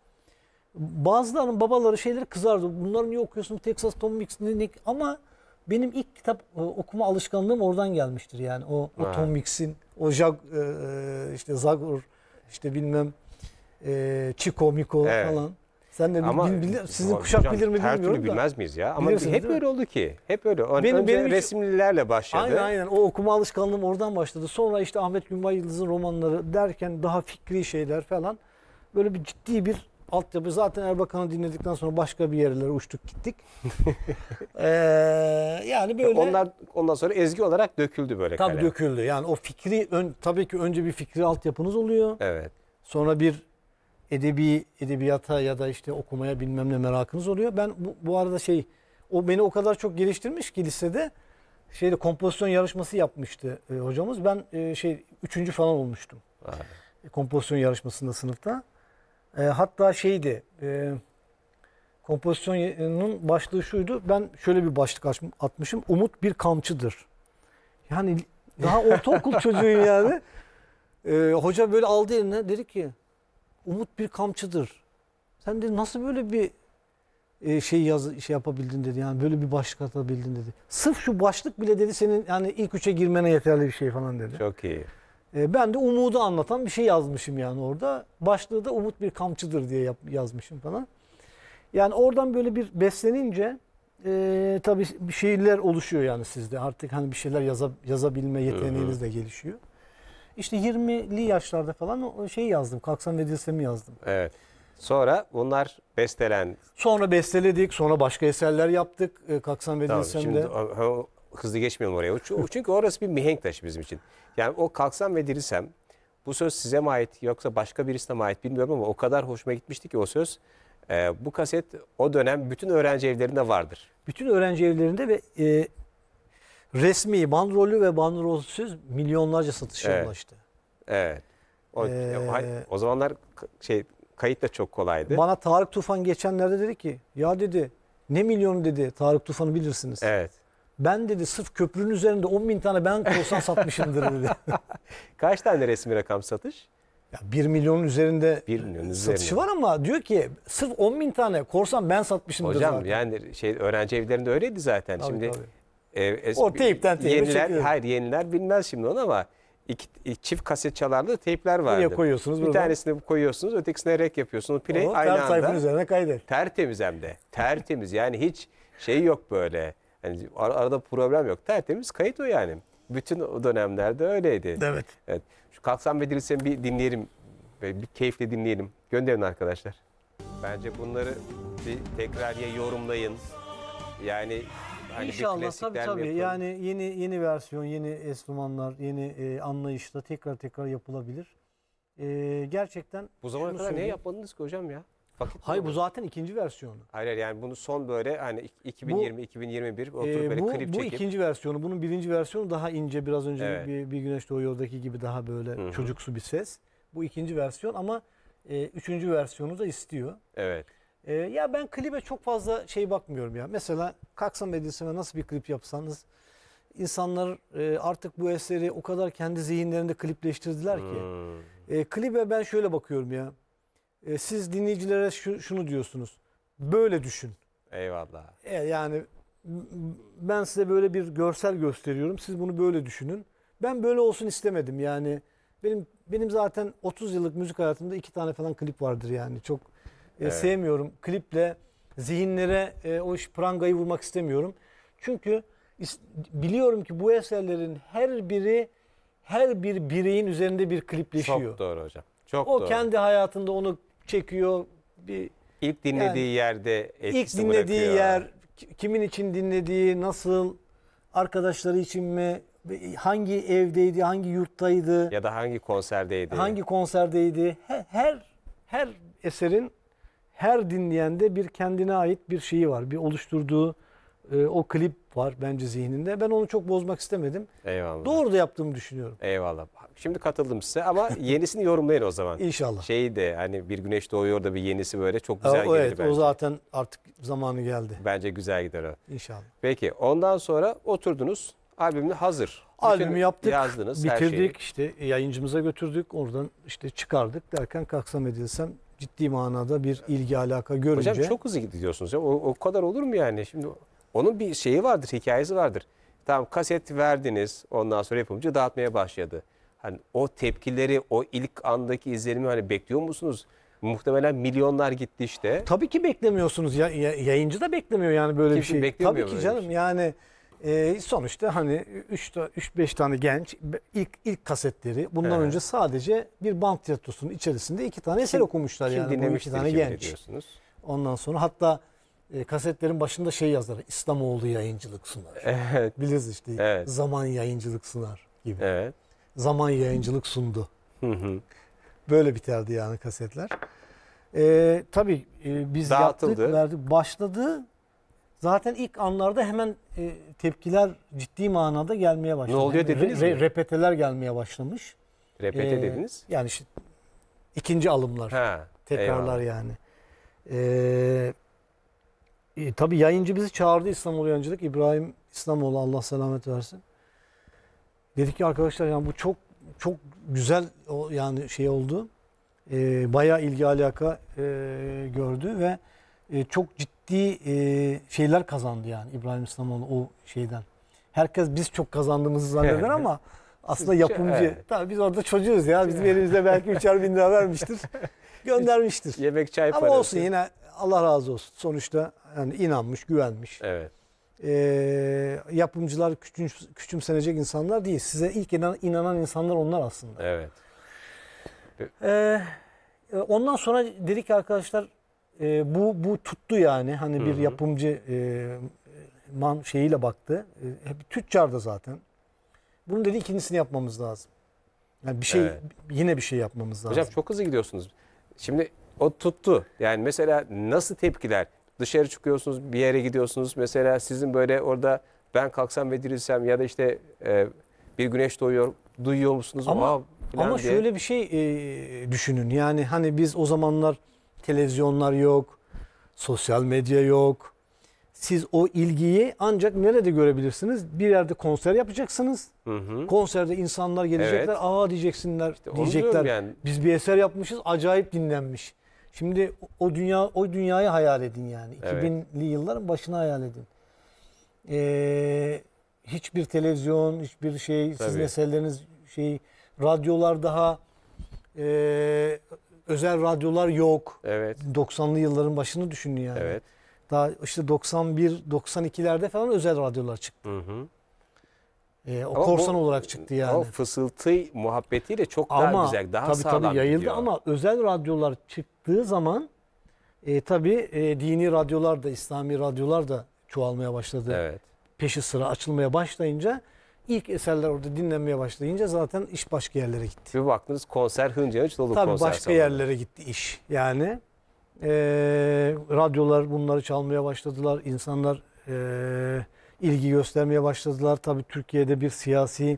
Bazılarının babaları şeyleri kızardı. Bunları niye okuyorsun? Texas Tom Mix ne? Ama benim ilk kitap okuma alışkanlığım oradan gelmiştir. Yani o Tom Mix'in, o işte Zagor, işte bilmem Chico Miko evet. falan. Sen de sizin kuşak hocam, bilir mi bilmiyorum da. Her türlü bilmez miyiz ya? Ama hep öyle oldu ki. Hep öyle. Önce resimlilerle başladı. Aynen. O okuma alışkanlığım oradan başladı. Sonra işte Ahmet Günbay Yıldız'ın romanları derken daha fikri şeyler falan. Böyle bir ciddi bir altyapı. Zaten Erbakan'ı dinledikten sonra başka bir yerlere uçtuk gittik. Yani böyle. Ondan sonra ezgi olarak döküldü böyle. Tabii kalem. Döküldü. Yani o fikri, tabii ki önce bir fikri altyapınız oluyor. Evet. Sonra bir edebiyata ya da işte okumaya bilmem ne merakınız oluyor. Ben bu arada o beni o kadar çok geliştirmiş ki lisede kompozisyon yarışması yapmıştı hocamız. Ben 3. falan olmuştum. Kompozisyon yarışmasında sınıfta. Hatta kompozisyonun başlığı şuydu. Ben şöyle bir başlık atmışım. Umut bir kamçıdır. Yani daha ortaokul çocuğuyum yani. Hoca böyle aldı eline, dedi ki Umut bir kamçıdır. Sen de nasıl böyle bir şey yapabildin dedi. Yani böyle bir başlık atabildin dedi. Sırf şu başlık bile dedi senin yani ilk 3'e girmene yeterli bir şey falan dedi. Çok iyi. Ben de umudu anlatan bir şey yazmışım yani orada. Başlığı da umut bir kamçıdır diye yazmışım falan. Yani oradan böyle bir beslenince tabii şiirler oluşuyor yani sizde. Artık hani bir şeyler yazabilme yeteneğiniz de gelişiyor. İşte 20'li yaşlarda falan o şeyi yazdım. Kalksam ve Dilsem'i yazdım. Evet. Sonra bunlar bestelendi. Sonra besteledik. Sonra başka eserler yaptık. Kalksam ve Dilsem'de. Tamam, hızlı geçmiyorum oraya. Çünkü orası bir mihenk taşı bizim için. Yani o kalksam ve dirilsem, bu söz size mi ait yoksa başka birisine mi ait bilmiyorum ama o kadar hoşuma gitmişti ki o söz. Bu kaset o dönem bütün öğrenci evlerinde vardır. Bütün öğrenci evlerinde ve resmi bandrolü ve bandrolsüz milyonlarca satışa ulaştı. Evet. O zamanlar kayıt da çok kolaydı. Bana Tarık Tufan geçenlerde dedi ki, ya dedi ne milyonu dedi, Tarık Tufan'ı bilirsiniz. Evet. Ben dedi sırf köprünün üzerinde 10.000 tane ben korsan satmışımdır dedi. Kaç tane resmi rakam satış? Ya 1 milyonun üzerinde 1 milyonun satışı üzerinde var ama diyor ki sırf 10.000 tane korsan ben satmışımdır. Hocam zaten. Yani öğrenci evlerinde öyleydi zaten. Tabii, şimdi o teypten teybe çekiyor. Hayır, yeniler bilmez şimdi onu ama çift kaset çalarlı teypler vardı. Buraya koyuyorsunuz. Bir tanesini koyuyorsunuz, ötekisine rek yapıyorsunuz. Play aynı anda. Sayfanın üzerine kaydet. Tertemiz hem de. Tertemiz yani hiç şey yok böyle. Yani arada problem yok. Tertemiz kayıt o yani. Bütün o dönemlerde öyleydi. Evet. Evet. Şu kalksam ve dirilsem bir dinleyelim. Bir keyifle dinleyelim. Gönderin arkadaşlar. Bence bunları bir tekrar yorumlayın. Yani hani İnşallah tabii. Yani yeni versiyon, yeni enstrümanlar, yeni anlayışla tekrar yapılabilir. Gerçekten. Bu zamana kadar ne yapmadınız ki hocam ya? Hayır bu zaten ikinci versiyonu. Hayır yani bunu son böyle hani 2020-2021 oturup böyle klip çekip. Bu ikinci versiyonu. Bunun birinci versiyonu daha ince biraz önce bir güneş doğuyordaki gibi daha böyle çocuksu bir ses. Bu ikinci versiyon ama üçüncü versiyonu da istiyor. Evet. Ya ben klibe çok fazla bakmıyorum ya. Mesela kalksam edilseme nasıl bir klip yapsanız insanlar artık bu eseri o kadar kendi zihinlerinde klipleştirdiler ki. Klibe ben şöyle bakıyorum ya. Siz dinleyicilere şunu diyorsunuz. Böyle düşün. Eyvallah. Yani ben size böyle bir görsel gösteriyorum. Siz bunu böyle düşünün. Ben böyle olsun istemedim. Yani benim zaten 30 yıllık müzik hayatımda 2 tane falan klip vardır yani. Çok sevmiyorum. Kliple zihinlere o prangayı vurmak istemiyorum. Çünkü biliyorum ki bu eserlerin her bir bireyin üzerinde bir klipleşiyor. Çok doğru hocam. Çok doğru. Kendi hayatında onu çekiyor. İlk dinlediği yerde etkisi bırakıyor. İlk dinlediği yer, kimin için dinlediği, nasıl, arkadaşları için mi, hangi evdeydi, hangi yurttaydı. Ya da hangi konserdeydi. Hangi konserdeydi. Her eserin, her dinleyende bir kendine ait bir şeyi var. Bir oluşturduğu o klip var bence zihninde. Ben onu çok bozmak istemedim. Eyvallah. Doğru da yaptığımı düşünüyorum. Eyvallah. Şimdi katıldım size ama yenisini yorumlayın o zaman. İnşallah. Hani bir güneş doğuyor da bir yenisi böyle çok güzel gelir bence. O zaten artık zamanı geldi. Bence güzel gider o. İnşallah. Peki ondan sonra oturdunuz. Albümün hazır. Albümü yaptık. Yazdınız, bitirdik. Yayıncımıza götürdük. Oradan çıkardık derken kalksam edilsem ciddi manada bir ilgi alaka görünce. Hocam çok hızlı gidiyorsunuz. O kadar olur mu yani? Şimdi onun bir şeyi vardır, hikayesi vardır. Tamam kaset verdiniz, ondan sonra yapımcı dağıtmaya başladı. Hani o tepkileri, o ilk andaki izlenimi bekliyor musunuz? Muhtemelen milyonlar gitti . Tabii ki beklemiyorsunuz. Yayıncı da beklemiyor yani böyle bir şey. Tabii ki canım yani sonuçta hani 3-5 tane genç ilk kasetleri bundan önce sadece bir band tiyatrosunun içerisinde 2 tane eser okumuşlar yani. 2 tane genç. Ondan sonra hatta kasetlerin başında yazar. İslamoğlu Yayıncılık sunar. Evet. Biliriz Evet. Zaman Yayıncılık sunar gibi. Evet. Zaman Yayıncılık sundu. Böyle biterdi yani kasetler. Tabii biz yaptık, verdik, başladı. Zaten ilk anlarda hemen tepkiler ciddi manada gelmeye başladı. Ne oluyor dediniz mi? Repeteler gelmeye başlamış. Repete dediniz? Yani ikinci alımlar. Tekrarlar yani. Tabii yayıncı bizi çağırdı İslamoğlu Yayıncılık. İbrahim İslamoğlu Allah selamet versin. Dedik ki arkadaşlar bu çok güzel yani oldu. Bayağı ilgi alaka gördü ve çok ciddi şeyler kazandı yani İbrahim İslamoğlu o şeyden. Herkes biz çok kazandığımızı zanneder ama aslında yapımcı. Evet. Tabii biz orada çocuğuz ya. Bizim elimizde belki 3'er bin lira vermiştir. Göndermiştir. Yemek, çay parası. Ama olsun, yine Allah razı olsun. Sonuçta yani inanmış, güvenmiş. Evet. Yapımcılar küçümsenecek insanlar değil. Size ilk inanan insanlar onlar aslında. Evet. Ondan sonra dedik arkadaşlar, bu tuttu yani. Hani bir yapımcı şeyiyle baktı. Hep tüccarda zaten. Bunun dedi ikincisini yapmamız lazım. Yani bir şey, evet, yine bir şey yapmamız lazım. Hocam çok hızlı gidiyorsunuz. Şimdi o tuttu. Yani mesela nasıl tepkiler? Dışarı çıkıyorsunuz, bir yere gidiyorsunuz. Mesela sizin böyle orada ben kalksam ve dirilsem ya da işte bir güneş doğuyor, duyuyor musunuz? Ama şöyle bir şey düşünün. Yani hani biz o zamanlar televizyonlar yok, sosyal medya yok. Siz o ilgiyi ancak nerede görebilirsiniz? Bir yerde konser yapacaksınız. Konserde insanlar gelecekler. Evet. Aa diyeceksinler. İşte diyecekler. Yani. Biz bir eser yapmışız. Acayip dinlenmiş. Şimdi o dünyayı hayal edin yani. Evet. 2000'li yılların başını hayal edin. Hiçbir televizyon, hiçbir şey, tabii, sizin eserleriniz şey, radyolar daha özel radyolar yok. Evet. 90'lı yılların başını düşünün yani. Evet. Daha işte 91, 92'lerde falan özel radyolar çıktı. O ama korsan olarak çıktı yani. O fısıltı muhabbetiyle çok daha güzel, daha tabii, sağlam tabii yayıldı gidiyor. Ama özel radyolar çıktığı zaman tabii dini radyolar da, İslami radyolar da çoğalmaya başladı. Evet. Peşi sıra açılmaya başlayınca, ilk eserler orada dinlenmeye başlayınca zaten iş başka yerlere gitti. Bir baktınız konser hınca hınç dolu, tabii konser başka salonu yerlere gitti iş yani. Radyolar bunları çalmaya başladılar. İnsanlar ilgi göstermeye başladılar. Tabii Türkiye'de bir siyasi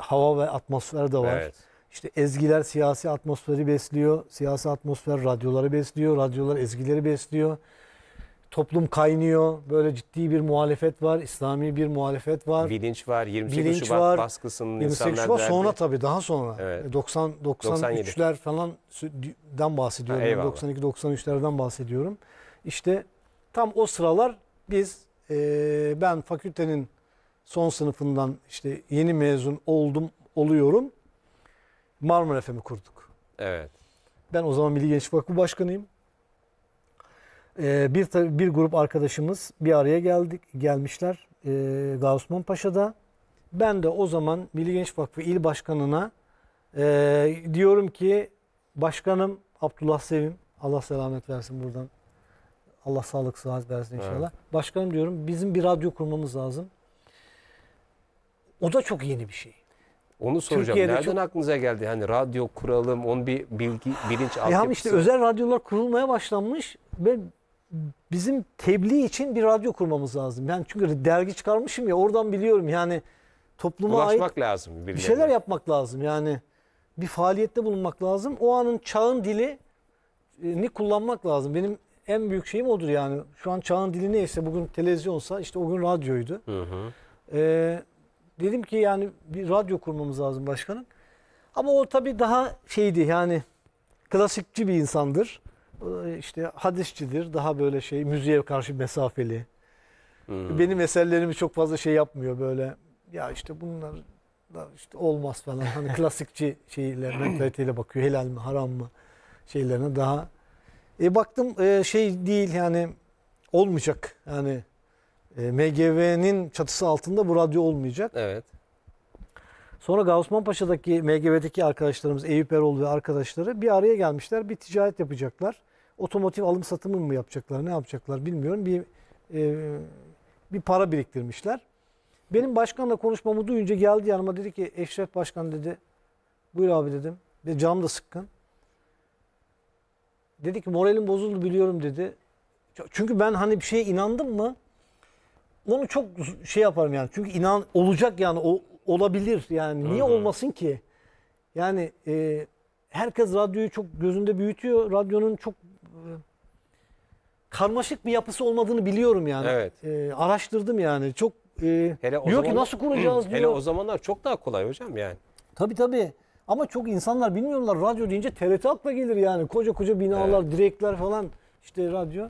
hava ve atmosfer de var. Evet. İşte ezgiler siyasi atmosferi besliyor. Siyasi atmosfer radyoları besliyor. Radyolar ezgileri besliyor. Toplum kaynıyor. Böyle ciddi bir muhalefet var. İslami bir muhalefet var. Bilinç var. 28 Şubat baskısının insanlar derdi. 28 Şubat sonra tabii, daha sonra. Evet. 93'ler falandan bahsediyorum. 92-93'lerden bahsediyorum. İşte tam o sıralar biz, ben fakültenin son sınıfından işte yeni mezun oluyorum. Marmara FM'i kurduk. Evet. Ben o zaman Milli Gençlik Vakfı Başkanıyım. Bir grup arkadaşımız bir araya gelmişler Gaziosmanpaşa'da. Ben de o zaman Milli Gençlik Vakfı İl Başkanı'na diyorum ki, başkanım Abdullah Sevim, Allah selamet versin buradan, Allah sağlık sıhhat versin inşallah. Evet. Başkanım diyorum, bizim bir radyo kurmamız lazım. O da çok yeni bir şey. Onu soracağım. Türkiye'de nereden aklınıza geldi? Hani radyo kuralım, onun bir bilinç altyapısı. Ya işte özel radyolar kurulmaya başlanmış ve bizim tebliğ için bir radyo kurmamız lazım. Yani çünkü dergi çıkarmışım ya, oradan biliyorum yani topluma ulaşmak ait lazım, bir şeyler yapmak lazım. Yani bir faaliyette bulunmak lazım. O anın çağın dilini kullanmak lazım. Benim en büyük şeyim odur yani. Şu an çağın dili neyse, bugün televizyonsa işte o gün radyoydu. Dedim ki yani bir radyo kurmamız lazım başkanım. Ama o tabii daha şeydi yani, klasikçi bir insandır. İşte hadisçidir, daha böyle şey, müziğe karşı mesafeli. Benim eserlerimi çok fazla şey yapmıyor böyle. Ya işte bunlar da işte olmaz falan. Hani klasikçi şeylerine, kaliteyle bakıyor. Helal mi, haram mı şeylerine daha. Baktım şey değil yani, olmayacak yani. MGV'nin çatısı altında bu radyo olmayacak. Evet. Sonra Gaziosmanpaşa'daki MGV'deki arkadaşlarımız, Eyüp Erol ve arkadaşları bir araya gelmişler. Bir ticaret yapacaklar. Otomotiv alım satımı mı yapacaklar, ne yapacaklar bilmiyorum. Bir para biriktirmişler. Benim başkanla konuşmamı duyunca geldi yanıma, dedi ki Eşref Başkan dedi. Buyur abi dedim. Ve cam da sıkkın. Dedi ki moralim bozuldu biliyorum dedi. Çünkü ben hani bir şeye inandım mı onu çok şey yaparım yani. Çünkü inan olacak yani, o olabilir yani. Niye olmasın ki? Yani herkes radyoyu çok gözünde büyütüyor. Radyonun çok karmaşık bir yapısı olmadığını biliyorum yani. Evet. Araştırdım yani. Çok hele o diyor zaman, ki nasıl kuracağız diyor. Hele o zamanlar çok daha kolay hocam yani. Tabii tabii. Ama çok insanlar bilmiyorlar. Radyo deyince TRT akla gelir yani. Koca koca binalar, evet, direkler falan işte radyo.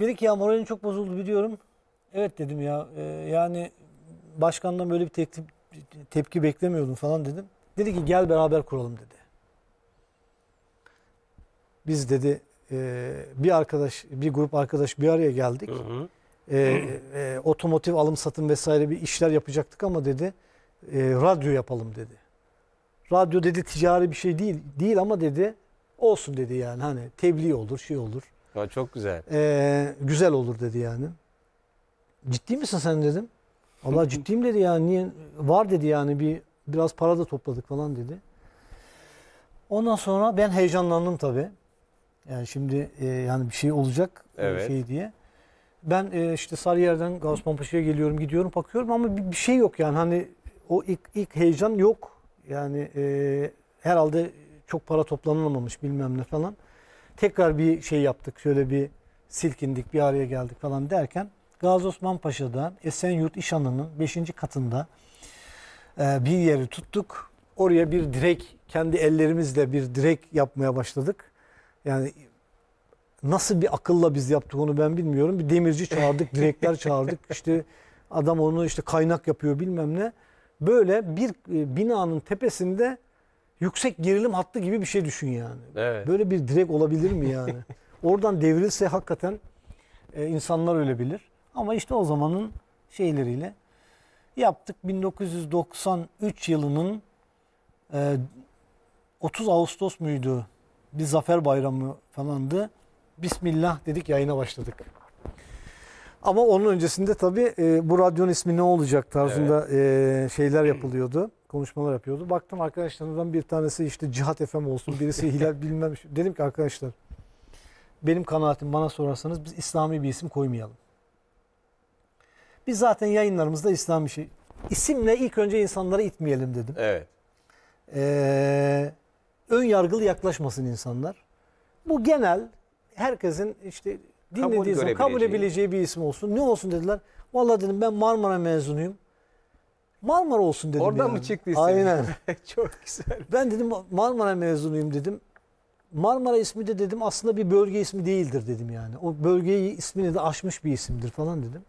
Dedi ki ya moralim çok bozuldu biliyorum. Evet dedim ya yani başkandan böyle bir teklif tepki beklemiyordum falan dedim. Dedi ki gel beraber kuralım dedi. Biz dedi bir grup arkadaş bir araya geldik. Hı hı. Otomotiv alım satım vesaire bir işler yapacaktık ama dedi radyo yapalım dedi. Radyo dedi ticari bir şey değil ama dedi olsun dedi yani hani tebliğ olur şey olur. Ya çok güzel. Güzel olur dedi yani. Ciddi misin sen dedim. Allah ciddiyim dedi yani niye var dedi yani biraz para da topladık falan dedi. Ondan sonra ben heyecanlandım tabii. Yani şimdi yani bir şey olacak evet. Şey diye. Ben işte Sarıyer'den Gaziosmanpaşa'ya geliyorum, gidiyorum, bakıyorum ama bir şey yok yani hani o ilk heyecan yok. Yani herhalde çok para toplanılmamış bilmem ne falan. Tekrar bir şey yaptık. Şöyle bir silkindik, bir araya geldik falan derken Gaziosmanpaşa'da Esenyurt İşhanı'nın 5. katında bir yeri tuttuk. Oraya bir direk, kendi ellerimizle bir direk yapmaya başladık. Yani nasıl bir akılla biz yaptık onu ben bilmiyorum. Bir demirci çağırdık, direkler çağırdık. İşte adam onu işte kaynak yapıyor bilmem ne. Böyle bir binanın tepesinde yüksek gerilim hattı gibi bir şey düşün yani. Evet. Böyle bir direk olabilir mi yani? Oradan devrilse hakikaten insanlar ölebilir. Ama işte o zamanın şeyleriyle yaptık. 1993 yılının 30 Ağustos muydu? Bir zafer bayramı falandı. Bismillah dedik yayına başladık. Ama onun öncesinde tabii bu radyonun ismi ne olacak tarzında evet. Şeyler yapılıyordu. Konuşmalar yapıyordu. Baktım arkadaşlarımdan bir tanesi işte Cihat FM olsun, birisi Hilal bilmem. Dedim ki arkadaşlar benim kanaatim bana sorarsanız biz İslami bir isim koymayalım. Biz zaten yayınlarımızda İslami şey. İsimle ilk önce insanları itmeyelim dedim. Evet. Ön yargılı yaklaşmasın insanlar. Bu genel herkesin işte dinlediği zaman kabul edebileceği bir isim olsun. Ne olsun dediler. Vallahi dedim ben Marmara mezunuyum. Marmara olsun dedim. Oradan yani. Mı çıktı isim? Aynen. Çok güzel. Ben dedim Marmara mezunuyum dedim. Marmara ismi de dedim aslında bir bölge ismi değildir dedim yani. O bölgeyi ismini de aşmış bir isimdir falan dedim.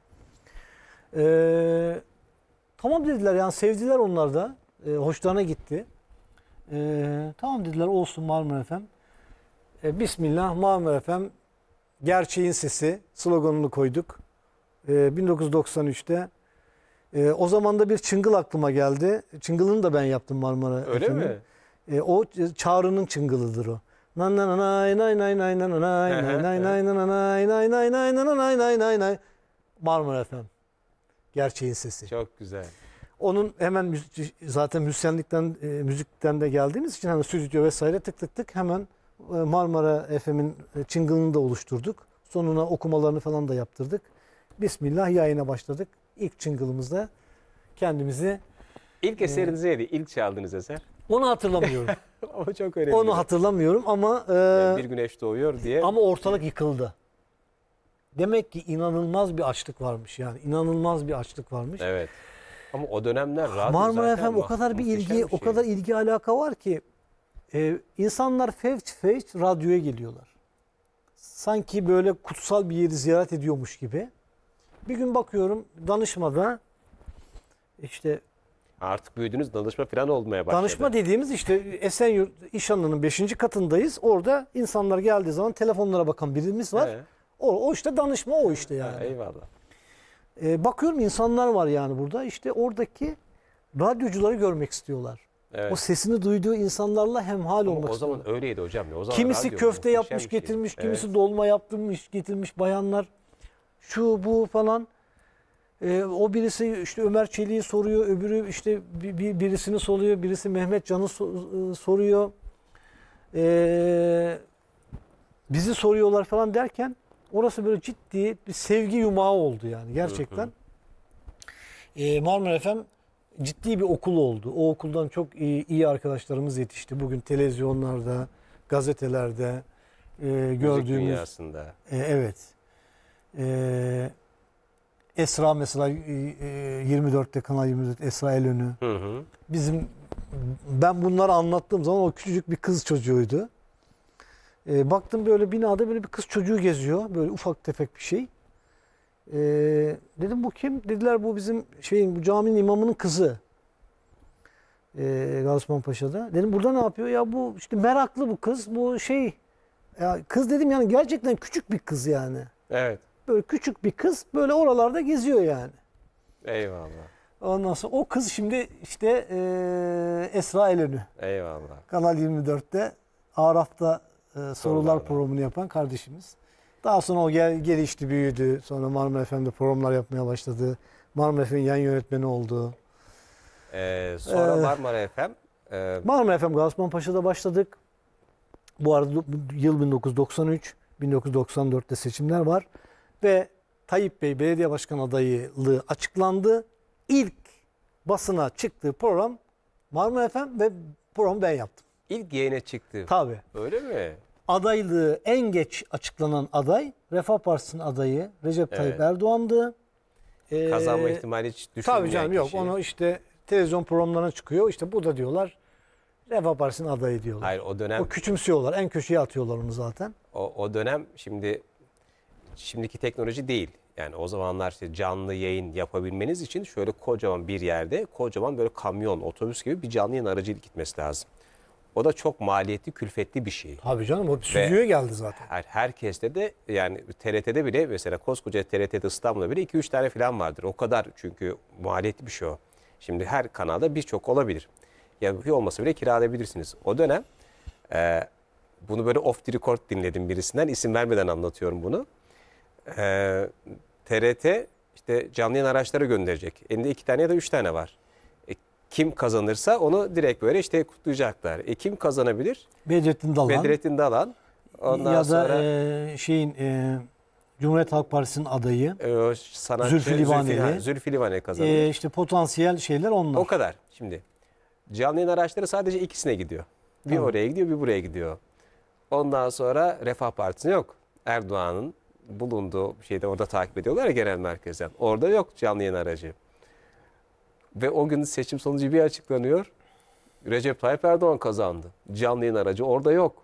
Tamam dediler yani sevdiler onlar da. Hoşlarına gitti. Tamam dediler olsun Marmara FM. Bismillah Marmara FM gerçeğin sesi sloganını koyduk. 1993'te. O zaman da bir çıngıl aklıma geldi. Çıngılını da ben yaptım Marmara. Öyle efendim. Mi? O çağrının çıngılıdır o. Nan nan nay nay nay nay nay nay nay nay nay nay nay nay nay nay nay nay Marmara FM. Gerçeğin sesi. Çok güzel. Onun hemen zaten müzisyenlikten, müzikten de geldiğimiz için hani stüdyo vesaire tık hemen Marmara FM'in çıngılını da oluşturduk. Sonuna okumalarını falan da yaptırdık. Bismillah yayına başladık. İlk çıngılımızda kendimizi... İlk eseriniz neydi? İlk çaldığınız eser? Onu hatırlamıyorum. O çok önemli. Onu hatırlamıyorum ama... Yani bir güneş doğuyor diye... Ama ortalık yıkıldı. Demek ki inanılmaz bir açlık varmış yani. İnanılmaz bir açlık varmış. Evet. Ama o dönemler rahat. Marmara FM o kadar bir ilgi, şey. O kadar ilgi alaka var ki insanlar fevç radyoya geliyorlar. Sanki böyle kutsal bir yeri ziyaret ediyormuş gibi. Bir gün bakıyorum danışmada işte artık büyüdünüz danışma falan olmaya başladı. Danışma dediğimiz işte Esenyurt İşhanı'nın 5. katındayız. Orada insanlar geldiği zaman telefonlara bakan birimiz var. O işte danışma o işte yani. Eyvallah. Bakıyorum insanlar var yani burada. İşte oradaki radyocuları görmek istiyorlar. Evet. O sesini duyduğu insanlarla hemhal olmak istiyorlar. O zaman istiyorlar. Öyleydi hocam. O zaman kimisi köfte yapmış getirmiş, şey. Kimisi evet. Dolma yapmış getirmiş bayanlar. Şu bu falan. O birisi işte Ömer Çelik'i soruyor, öbürü işte birisini soruyor, birisi Mehmet Can'ı soruyor. Bizi soruyorlar falan derken orası böyle ciddi bir sevgi yumağı oldu yani gerçekten. Marmara FM ciddi bir okul oldu. O okuldan çok iyi arkadaşlarımız yetişti. Bugün televizyonlarda, gazetelerde gördüğümüz. Müzik dünyasında. Evet. Esra mesela 24'te Kanal 24 Esra Elönü. Ben bunları anlattığım zaman o küçücük bir kız çocuğuydu. Baktım böyle binada böyle bir kız çocuğu geziyor. Böyle ufak tefek bir şey. Dedim bu kim? Dediler bu bizim bu caminin imamının kızı. Gaziosmanpaşa'da. Dedim burada ne yapıyor? Ya bu işte meraklı bu kız. Bu şey ya, kız dedim yani gerçekten küçük bir kız yani. Evet. Böyle küçük bir kız böyle oralarda geziyor yani. Eyvallah. Ondan sonra o kız şimdi işte Esra Elönü. Eyvallah. Kanal 24'te Araf'ta sorular programını yapan kardeşimiz. Daha sonra o gelişti, büyüdü. Sonra Marmara FM'de programlar yapmaya başladı. Marmara FM'in yan yönetmeni oldu. Sonra Marmara FM. Marmara FM Gaziosmanpaşa'da başladık. Bu arada yıl 1993, 1994'te seçimler var. Ve Tayyip Bey belediye başkan adaylığı açıklandı. İlk basına çıktığı program Marmara FM ve programı ben yaptım. İlk yayına çıktı. Tabii. Öyle mi? Adaylığı en geç açıklanan aday Refah Partisi'nin adayı Recep Tayyip Erdoğan'dı. Kazanma ihtimali hiç düşünmüyor. Tabii canım yok. Onu işte televizyon programlarına çıkıyor. İşte bu da diyorlar Refah Partisi'nin adayı diyorlar. Hayır o dönem. O küçümsüyorlar. En köşeye atıyorlar onu zaten. O dönem şimdiki teknoloji değil. Yani o zamanlar işte canlı yayın yapabilmeniz için şöyle kocaman bir yerde kocaman böyle kamyon, otobüs gibi bir canlı yayın aracıyla gitmesi lazım. O da çok maliyetli, külfetli bir şey. Tabii canım o stüdyoya geldi zaten. Herkeste de yani TRT'de bile mesela koskoca TRT'de İstanbul'da bile 2-3 tane falan vardır. O kadar çünkü maliyetli bir şey o. Şimdi her kanalda birçok olabilir. Ya bir olmasa bile kiralayabilirsiniz. O dönem bunu böyle off the record dinledim birisinden. İsim vermeden anlatıyorum bunu. TRT işte canlı yayın araçları gönderecek. Elinde 2 tane ya da 3 tane var. Kim kazanırsa onu direkt böyle işte kutlayacaklar. Kim kazanabilir? Bedrettin Dalan. Ondan ya sonra da Cumhuriyet Halk Partisi'nin adayı Zülfü Livaneli kazanır. İşte potansiyel şeyler onlar. O kadar. Şimdi canlı yayın araçları sadece ikisine gidiyor. Bir oraya gidiyor, bir buraya gidiyor. Ondan sonra Refah Partisi yok. Erdoğan'ın bulunduğu şeyde orada takip ediyorlar ya genel merkezden. Orada yok canlı yayın aracı. Ve o gün seçim sonucu bir açıklanıyor. Recep Tayyip Erdoğan kazandı. Canlı yayın aracı orada yok.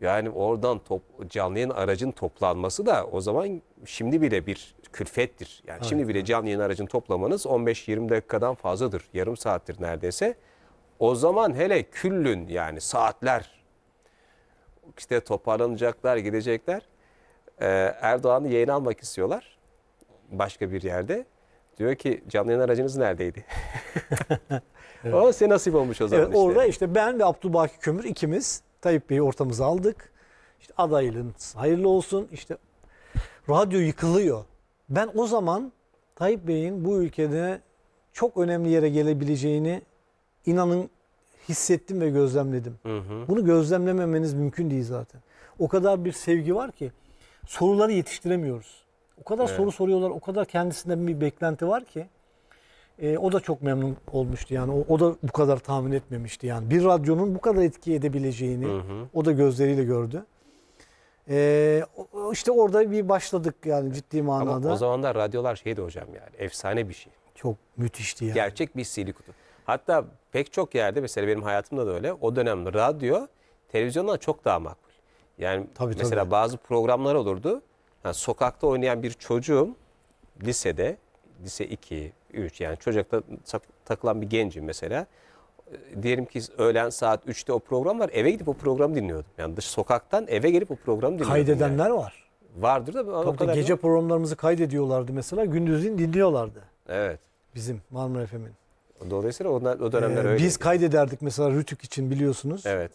Yani oradan canlı yayın aracın toplanması da o zaman şimdi bile bir külfettir. Yani şimdi bile canlı yayın aracın toplamanız 15-20 dakikadan fazladır. Yarım saattir neredeyse. O zaman hele küllün yani saatler işte toparlanacaklar, gidecekler. Erdoğan'ı yayın almak istiyorlar. Başka bir yerde. Diyor ki canlı yayın aracınız neredeydi? O size nasip olmuş o zaman işte. Orada işte ben ve Abdülbaki Kömür ikimiz Tayyip Bey'i ortamıza aldık. İşte adaylığınız hayırlı olsun. İşte radyo yıkılıyor. Ben o zaman Tayyip Bey'in bu ülkede çok önemli yere gelebileceğini inanın hissettim ve gözlemledim. Hı hı. Bunu gözlemlememeniz mümkün değil zaten. O kadar bir sevgi var ki soruları yetiştiremiyoruz. O kadar soru soruyorlar, o kadar kendisinden bir beklenti var ki. O da çok memnun olmuştu yani. O da bu kadar tahmin etmemişti yani. Bir radyonun bu kadar etki edebileceğini o da gözleriyle gördü. İşte orada bir başladık yani ciddi manada. Ama o zamanlar radyolar şeydi hocam yani efsane bir şey. Çok müthişti yani. Gerçek bir silikutu. Hatta pek çok yerde mesela benim hayatımda da öyle. O dönemde radyo televizyondan çok daha makbul. Yani tabii, mesela bazı programlar olurdu. Yani sokakta oynayan bir çocuğum lisede, lise 2, 3 yani çocukta takılan bir gencim mesela. Diyelim ki öğlen saat 3'te o program var. Eve gidip o programı dinliyordum. Yani dış sokaktan eve gelip o programı dinliyordum. Kaydedenler yani. Var. Vardır da. O kadar gece programlarımızı kaydediyorlardı mesela. Gündüzün dinliyorlardı. Evet. Bizim Marmara FM'in. Dolayısıyla o dönemler öyle. Biz kaydederdik mesela Rütük için biliyorsunuz. Evet.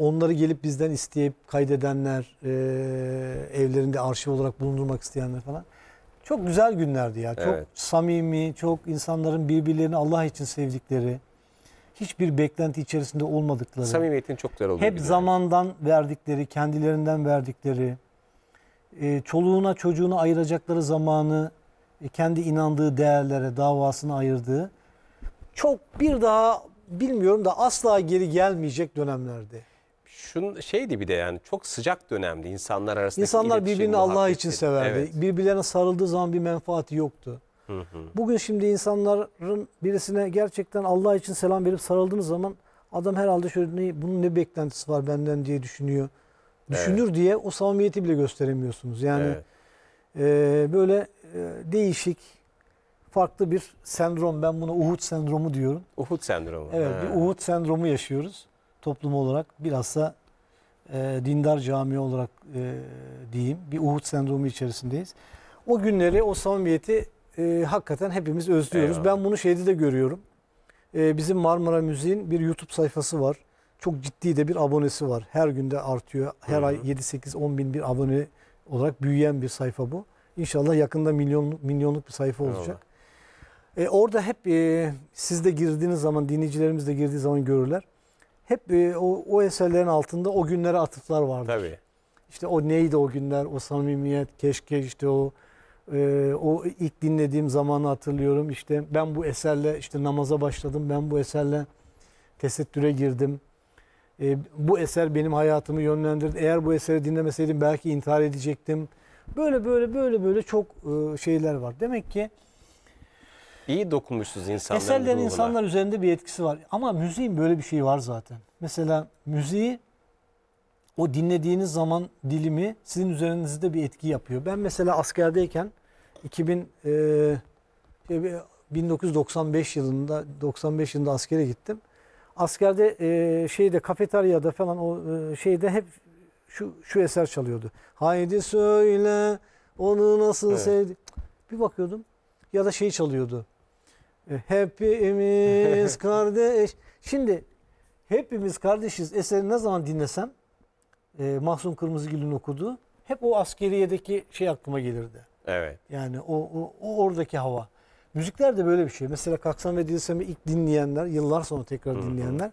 Onları gelip bizden isteyip kaydedenler, evlerinde arşiv olarak bulundurmak isteyenler falan. Çok güzel günlerdi ya. Çok samimi, çok insanların birbirlerini Allah için sevdikleri, hiçbir beklenti içerisinde olmadıkları. Samimiyetin çok güzel olduğu hep günler. Zamandan verdikleri, kendilerinden verdikleri, çoluğuna çocuğuna ayıracakları zamanı, kendi inandığı değerlere, davasına ayırdığı. Çok bir daha bilmiyorum da asla geri gelmeyecek dönemlerde. Şunun şeydi bir de yani çok sıcak dönemdi insanlar arasında. İnsanlar birbirini Allah için severdi. Evet. Birbirlerine sarıldığı zaman bir menfaati yoktu. Hı hı. Bugün şimdi insanların birisine gerçekten Allah için selam verip sarıldığınız zaman adam herhalde şöyle bunun ne beklentisi var benden diye düşünüyor. Düşünür diye o samimiyeti bile gösteremiyorsunuz. Yani böyle değişik. farklı bir sendrom. Ben buna Uhud sendromu diyorum. Uhud sendromu. Evet, bir Uhud sendromu yaşıyoruz toplum olarak. Bilhassa dindar cami olarak diyeyim. Bir Uhud sendromu içerisindeyiz. O günleri, o samimiyeti hakikaten hepimiz özlüyoruz. Eyvallah. Ben bunu şeyde de görüyorum. Bizim Marmara Müziğin bir YouTube sayfası var. Çok ciddi de bir abonesi var. Her günde artıyor. Her ay 7-8-10 bin bir abone olarak büyüyen bir sayfa bu. İnşallah yakında milyonluk bir sayfa olacak. Orada hep siz de girdiğiniz zaman, dinleyicilerimiz de girdiği zaman görürler. Hep o eserlerin altında o günlere atıflar vardır. Tabii. İşte o neydi o günler, o samimiyet, keşke işte o ilk dinlediğim zamanı hatırlıyorum. İşte ben bu eserle işte namaza başladım, ben bu eserle tesettüre girdim. Bu eser benim hayatımı yönlendirdi. Eğer bu eseri dinlemeseydim belki intihar edecektim. Böyle çok şeyler var. Demek ki iyi dokunmuşsunuz insanların eserlerin durumuna. İnsanlar üzerinde bir etkisi var. Ama müziğin böyle bir şeyi var zaten. Mesela müziği, o dinlediğiniz zaman dilimi sizin üzerinizde bir etki yapıyor. Ben mesela askerdeyken 1995 yılında askere gittim. Askerde kafeteryada falan o hep şu eser çalıyordu. Haydi söyle onu nasıl sevdi. Bir bakıyordum ya da çalıyordu. Hepimiz kardeş. Şimdi hepimiz kardeşiz eseri ne zaman dinlesem Mahsun Kırmızıgül'ün okuduğu hep o askeriyedeki aklıma gelirdi. Evet. Yani o oradaki hava. Müzikler de böyle bir şey. Mesela Kaksan ve Dilsem'i ilk dinleyenler, yıllar sonra tekrar dinleyenler,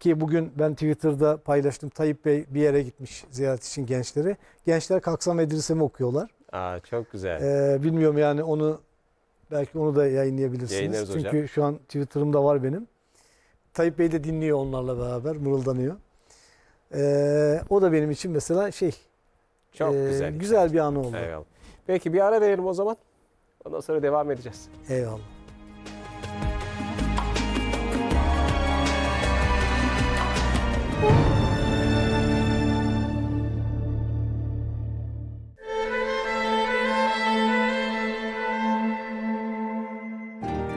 ki bugün ben Twitter'da paylaştım. Tayyip Bey bir yere gitmiş ziyaret için gençleri. Gençler Kaksan ve Dilsem'i okuyorlar. Aa, çok güzel. Bilmiyorum yani belki onu da yayınlayabilirsiniz. Yayınlarız çünkü hocam. Şu an Twitter'ımda var benim. Tayyip Bey de dinliyor onlarla beraber, mırıldanıyor. O da benim için mesela çok güzel bir an oldu. Eyvallah. Peki bir ara verelim o zaman. Ondan sonra devam edeceğiz. Eyvallah.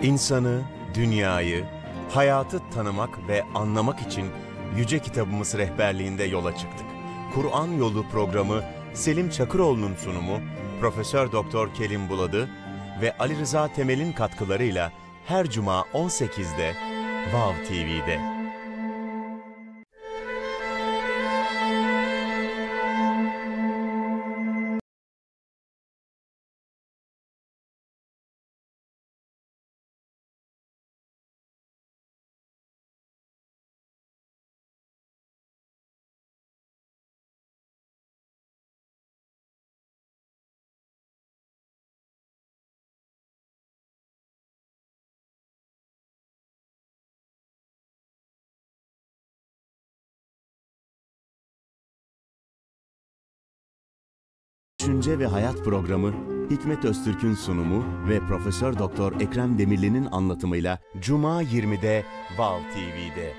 İnsanı, dünyayı, hayatı tanımak ve anlamak için Yüce Kitabımız rehberliğinde yola çıktık. Kur'an Yolu programı Selim Çakıroğlu'nun sunumu, Profesör Doktor Kelim Buladı ve Ali Rıza Temel'in katkılarıyla her cuma 18'de Vav TV'de. Düşünce ve Hayat programı Hikmet Öztürk'ün sunumu ve Profesör Doktor Ekrem Demirli'nin anlatımıyla Cuma 20'de Vav TV'de.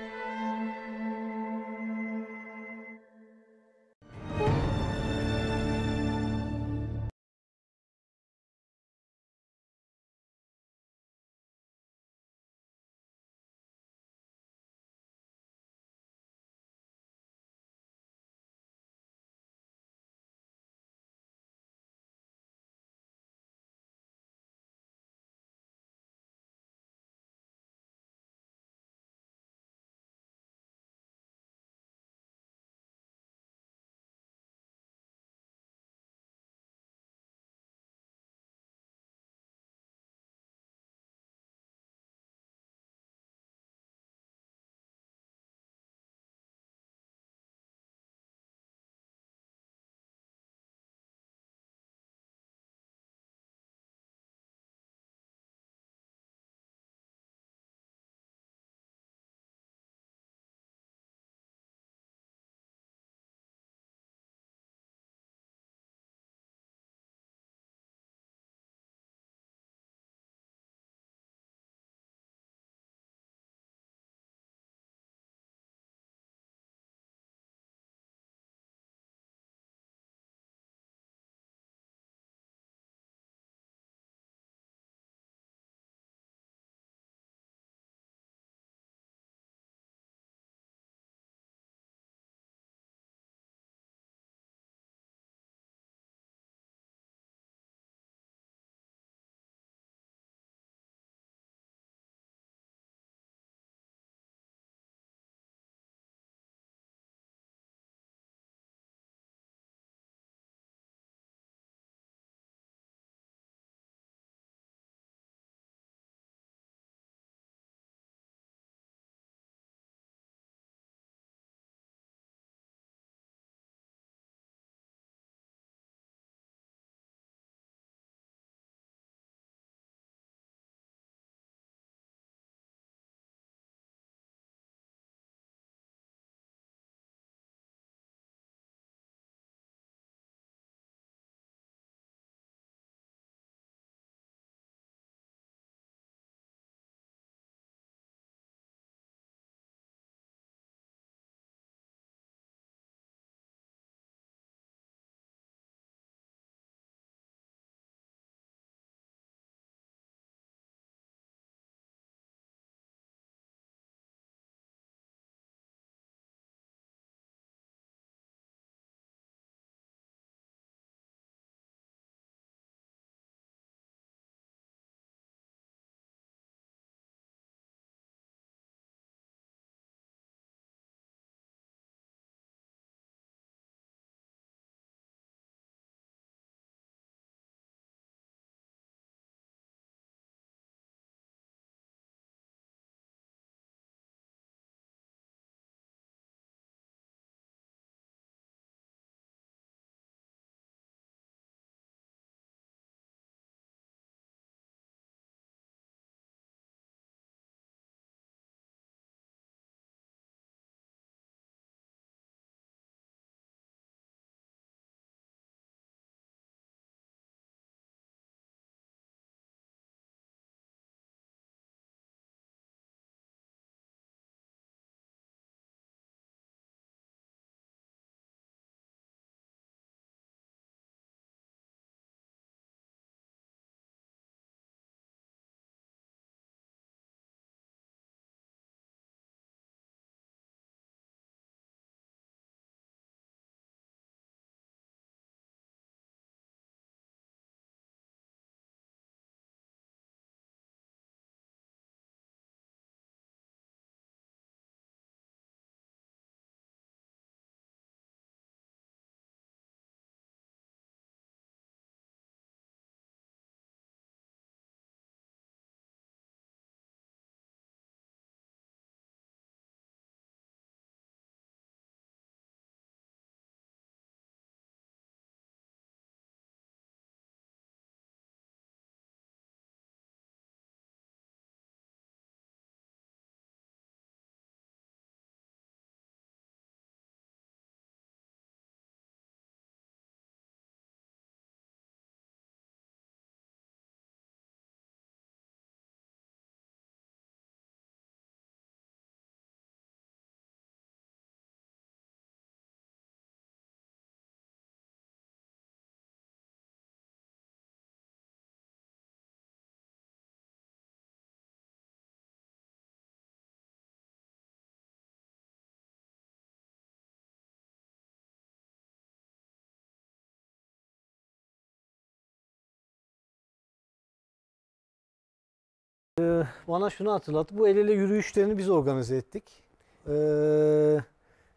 Bana şunu hatırlattı. Bu el ele yürüyüşlerini biz organize ettik.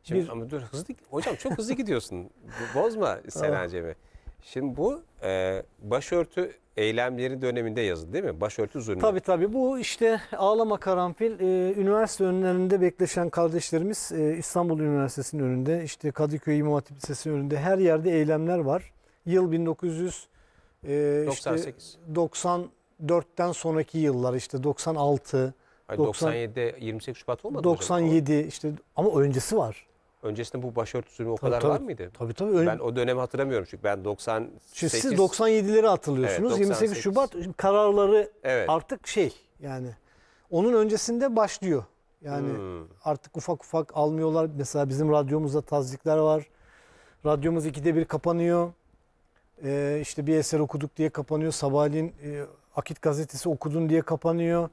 Şimdi, ama dur hızlı, hocam çok hızlı gidiyorsun. Bozma Senacemi. Şimdi bu başörtü eylemlerin döneminde yazıldı değil mi? Başörtü zulmü. Tabii tabii. Bu işte ağlama karanfil. Üniversite önlerinde bekleşen kardeşlerimiz İstanbul Üniversitesi'nin önünde, işte Kadıköy İmam Hatip Lisesi'nin önünde her yerde eylemler var. Yıl 1998. 94'ten sonraki yıllar, işte 96. Hayır, 97'de 28 Şubat olmadı mı? 97 hocam? İşte ama öncesi var. Öncesinde bu başörtü zulmü o tabii, kadar tabii, var mıydı? Tabii tabii. Ben o dönemi hatırlamıyorum çünkü ben 98... Siz 97'leri hatırlıyorsunuz. Evet, 28 Şubat kararları evet. Artık şey yani onun öncesinde başlıyor. Yani artık ufak ufak almıyorlar. Mesela bizim radyomuzda tazdikler var. Radyomuz 2'de 1 kapanıyor. İşte bir eser okuduk diye kapanıyor. Sabahleyin Akit gazetesi okudun diye kapanıyor.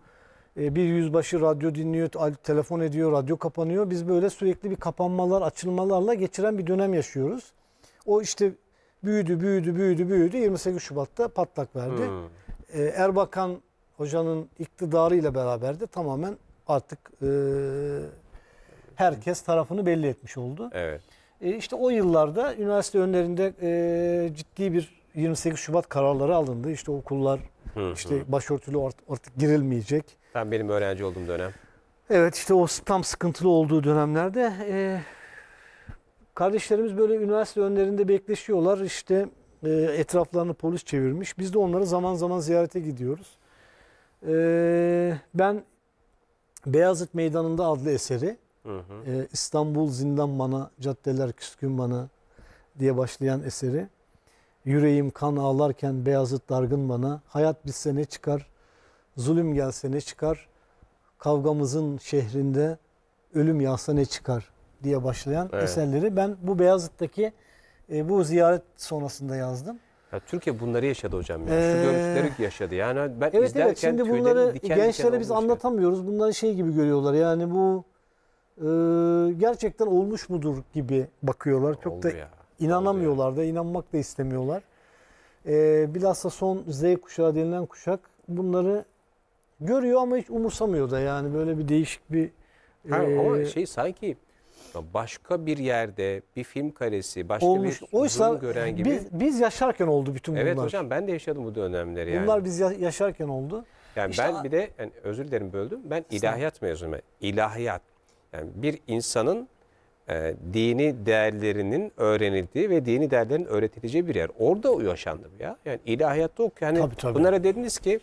Bir yüzbaşı radyo dinliyor, telefon ediyor, radyo kapanıyor. Biz böyle sürekli bir kapanmalar, açılmalarla geçiren bir dönem yaşıyoruz. O işte büyüdü. 28 Şubat'ta patlak verdi. Erbakan hocanın iktidarıyla beraber de tamamen artık herkes tarafını belli etmiş oldu. Evet. İşte o yıllarda üniversite önlerinde ciddi bir 28 Şubat kararları alındı. İşte okullar işte başörtülü artık girilmeyecek. Tam benim öğrenci olduğum dönem. Evet işte o tam sıkıntılı olduğu dönemlerde kardeşlerimiz böyle üniversite önlerinde bekleşiyorlar. İşte etraflarını polis çevirmiş. Biz de onları zaman zaman ziyarete gidiyoruz. Ben Beyazıt Meydanı'nda adlı eseri İstanbul Zindan Bana, Caddeler Küskün Bana diye başlayan eseri. Yüreğim kan ağlarken Beyazıt dargın bana, hayat bitse ne çıkar? Zulüm gelse ne çıkar? Kavgamızın şehrinde ölüm yağsa ne çıkar? Diye başlayan evet. Eserleri ben bu Beyazıt'taki bu ziyaret sonrasında yazdım. Ya, Türkiye bunları yaşadı hocam. Ya. Şu görüntüleri yaşadı. Yani ben evet, izlerken şimdi bunları gençlere biz anlatamıyoruz. Bunları şey gibi görüyorlar. Yani bu gerçekten olmuş mudur gibi bakıyorlar. Çok oldu da ya. İnanamıyorlar da, inanmak da istemiyorlar. Bilhassa son Z kuşağı denilen kuşak bunları görüyor ama hiç umursamıyor da yani böyle bir değişik bir... ama şey sanki başka bir yerde bir film karesi, başka olmuş. Bir oysa gören gibi... Biz yaşarken oldu bütün bunlar. Evet hocam ben de yaşadım bu dönemleri yani. Bunlar biz yaşarken oldu. Yani işte, ben bir de yani özür dilerim böldüm. Ben ilahiyat mezunuyum. İlahiyat. Yani bir insanın dini değerlerinin öğrenildiği ve dini değerlerin öğretileceği bir yer. Orada yaşandım ya. Yani ilahiyatta okuyor. Yani bunlara dediniz ki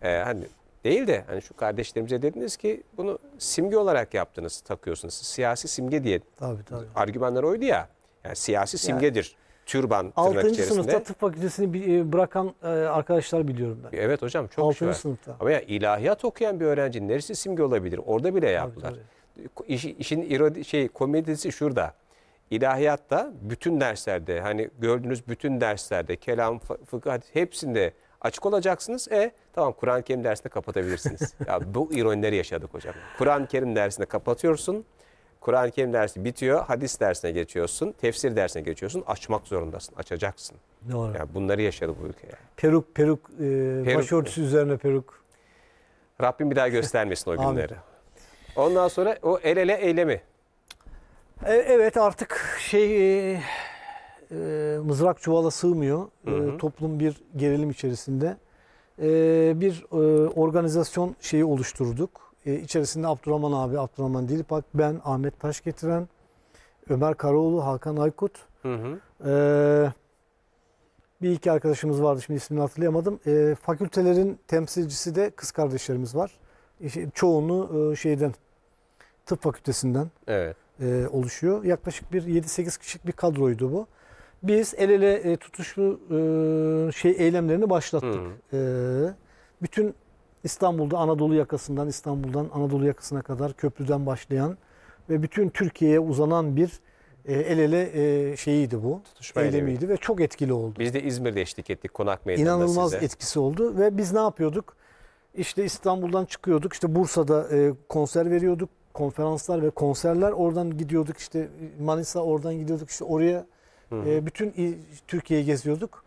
hani değil de hani şu kardeşlerimize dediniz ki bunu simge olarak yaptınız, takıyorsunuz. Siyasi simge diye. Tabii. Argümanlar oydu ya. Yani siyasi simgedir. Yani, türban tırnak içerisinde. 6. sınıfta tıp fakültesini bırakan arkadaşlar biliyorum ben. Evet hocam çok 6. şey var. 6. sınıfta. Ama yani ilahiyat okuyan bir öğrencinin neresi simge olabilir? Orada bile yaptılar. Tabii. İşin irodi, komedisi şurada. İlahiyatta bütün derslerde hani gördüğünüz bütün derslerde kelam, fıkıh hepsinde açık olacaksınız. Tamam Kur'an-ı Kerim dersinde kapatabilirsiniz. Ya bu ironileri yaşadık hocam. Kur'an-ı Kerim dersinde kapatıyorsun. Kur'an-ı Kerim dersi bitiyor. Hadis dersine geçiyorsun. Tefsir dersine geçiyorsun. Açmak zorundasın. Açacaksın. Doğru. Yani bunları yaşadı bu ülke. Yani. Peruk. Başörtüsü üzerine peruk. Rabbim bir daha göstermesin o günleri. Ondan sonra o el ele eylemi. Evet artık mızrak çuvala sığmıyor. Toplum bir gerilim içerisinde. Bir organizasyon şeyi oluşturduk. İçerisinde Abdurrahman abi, Abdurrahman Dilipak, ben, Ahmet Taş getiren, Ömer Karaoğlu, Hakan Aykut. Bir iki arkadaşımız vardı şimdi ismini hatırlayamadım. Fakültelerin temsilcisi de kız kardeşlerimiz var. Çoğunu tıp fakültesinden evet. Oluşuyor. Yaklaşık bir 7-8 kişilik bir kadroydu bu. Biz el ele tutuşlu eylemlerini başlattık. Bütün İstanbul'da İstanbul'dan Anadolu yakasına kadar köprüden başlayan ve bütün Türkiye'ye uzanan bir el ele şeyiydi bu. Tutuşma eylemiydi ve çok etkili oldu. Biz de İzmir'de eşlik ettik Konak Meydanı'nda. İnanılmaz size. Etkisi oldu ve biz ne yapıyorduk? İşte İstanbul'dan çıkıyorduk, işte Bursa'da konser veriyorduk, konferanslar ve konserler. Oradan gidiyorduk işte Manisa, oradan gidiyorduk işte oraya. Bütün Türkiye'yi geziyorduk.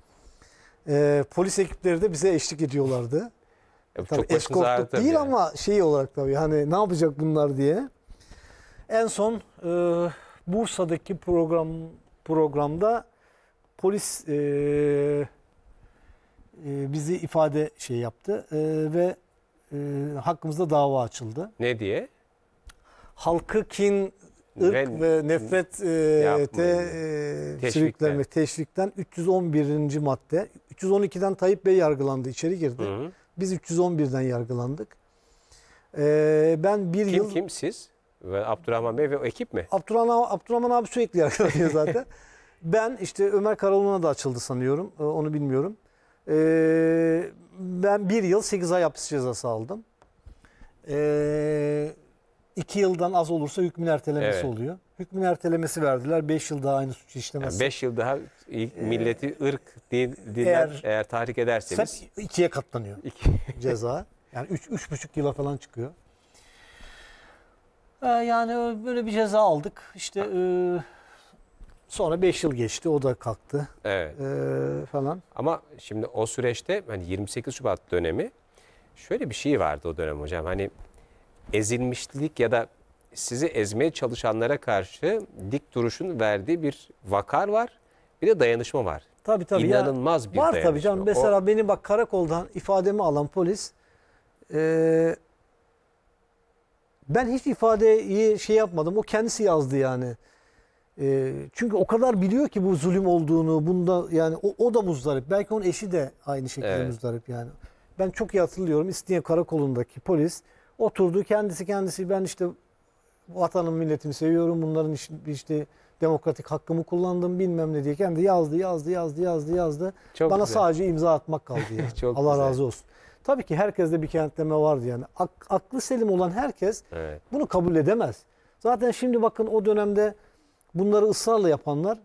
Polis ekipleri de bize eşlik ediyorlardı. Tabii eskortluk değil yani. Ama şey olarak tabii hani ne yapacak bunlar diye. En son Bursa'daki programda polis bizi ifade şey yaptı ve hakkımızda dava açıldı. Ne diye? Halkı kin, ırk ve nefrete teşvikten 311. madde. 312'den Tayyip Bey yargılandı, içeri girdi. Hı hı. Biz 311'den yargılandık. Ben bir yıl... Kim siz? Abdurrahman Bey ve o ekip mi? Abdurrahman abi sürekli yargılanıyor zaten. Ben işte Ömer Karaoğlu'na da açıldı sanıyorum. Onu bilmiyorum. Ben bir yıl 8 ay hapis cezası aldım. 2 yıldan az olursa hükmün ertelemesi oluyor. Hükmün ertelemesi verdiler. 5 yıl daha aynı suçu işlemezsin. 5 yıl daha milleti ırk, dinler eğer tahrik ederseniz. 2'ye katlanıyor ceza. Yani 3,5 yıla falan çıkıyor. Yani böyle bir ceza aldık. İşte sonra 5 yıl geçti. O da kalktı. Evet. Falan. Ama şimdi o süreçte hani 28 Şubat dönemi şöyle bir şey vardı o dönem hocam. Hani ezilmişlik ya da sizi ezmeye çalışanlara karşı dik duruşun verdiği bir vakar var. Bir de dayanışma var. Tabii tabii. İnanılmaz ya, bir var dayanışma. Tabii canım. Mesela beni bak karakoldan ifademi alan polis ben hiç ifadeyi şey yapmadım. O kendisi yazdı yani. Çünkü o kadar biliyor ki bu zulüm olduğunu. Bunda yani o da muzdarip. Belki onun eşi de aynı şekilde muzdarip yani. Ben çok iyi hatırlıyorum. İstinye Karakolu'ndaki polis oturdu. Kendisi ben işte vatanımı, milletimi seviyorum. Bunların işte demokratik hakkımı kullandım bilmem ne diye kendi yazdı. Çok bana güzel. Sadece imza atmak kaldı yani. Allah güzel. Razı olsun. Tabii ki herkeste bir kenetleme vardı yani. Aklı selim olan herkes bunu kabul edemez. Zaten şimdi bakın o dönemde bunları ısrarla yapanlar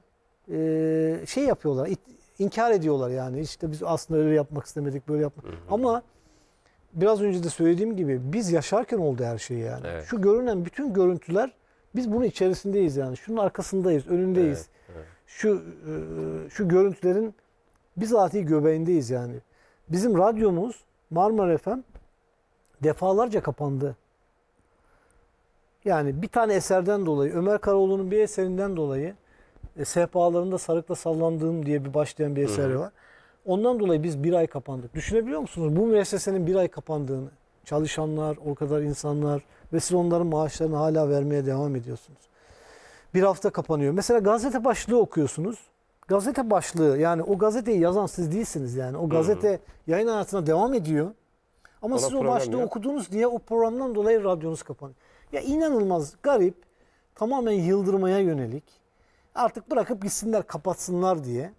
şey yapıyorlar, inkar ediyorlar yani. İşte biz aslında öyle yapmak istemedik, böyle yapmak. Ama biraz önce de söylediğim gibi biz yaşarken oldu her şey yani. Evet. Şu görünen bütün görüntüler biz bunun içerisindeyiz yani. Şunun arkasındayız, önündeyiz. Evet, evet. Şu görüntülerin bizatihi göbeğindeyiz yani. Bizim radyomuz Marmara FM defalarca kapandı. Yani bir tane eserden dolayı, Ömer Karaoğlu'nun bir eserinden dolayı sehpalarında sarıkla sallandığım diye bir başlayan bir eseri var. Ondan dolayı biz bir ay kapandık. Düşünebiliyor musunuz? Bu müessesenin bir ay kapandığını, çalışanlar, o kadar insanlar ve siz onların maaşlarını hala vermeye devam ediyorsunuz. Bir hafta kapanıyor. Mesela gazete başlığı okuyorsunuz. Gazete başlığı yani o gazeteyi yazan siz değilsiniz yani. O gazete yayın hayatına devam ediyor. Ama siz o başlığı okudunuz diye o programdan dolayı radyonuz kapanıyor. Ya inanılmaz garip, tamamen yıldırmaya yönelik. Artık bırakıp gitsinler, kapatsınlar diye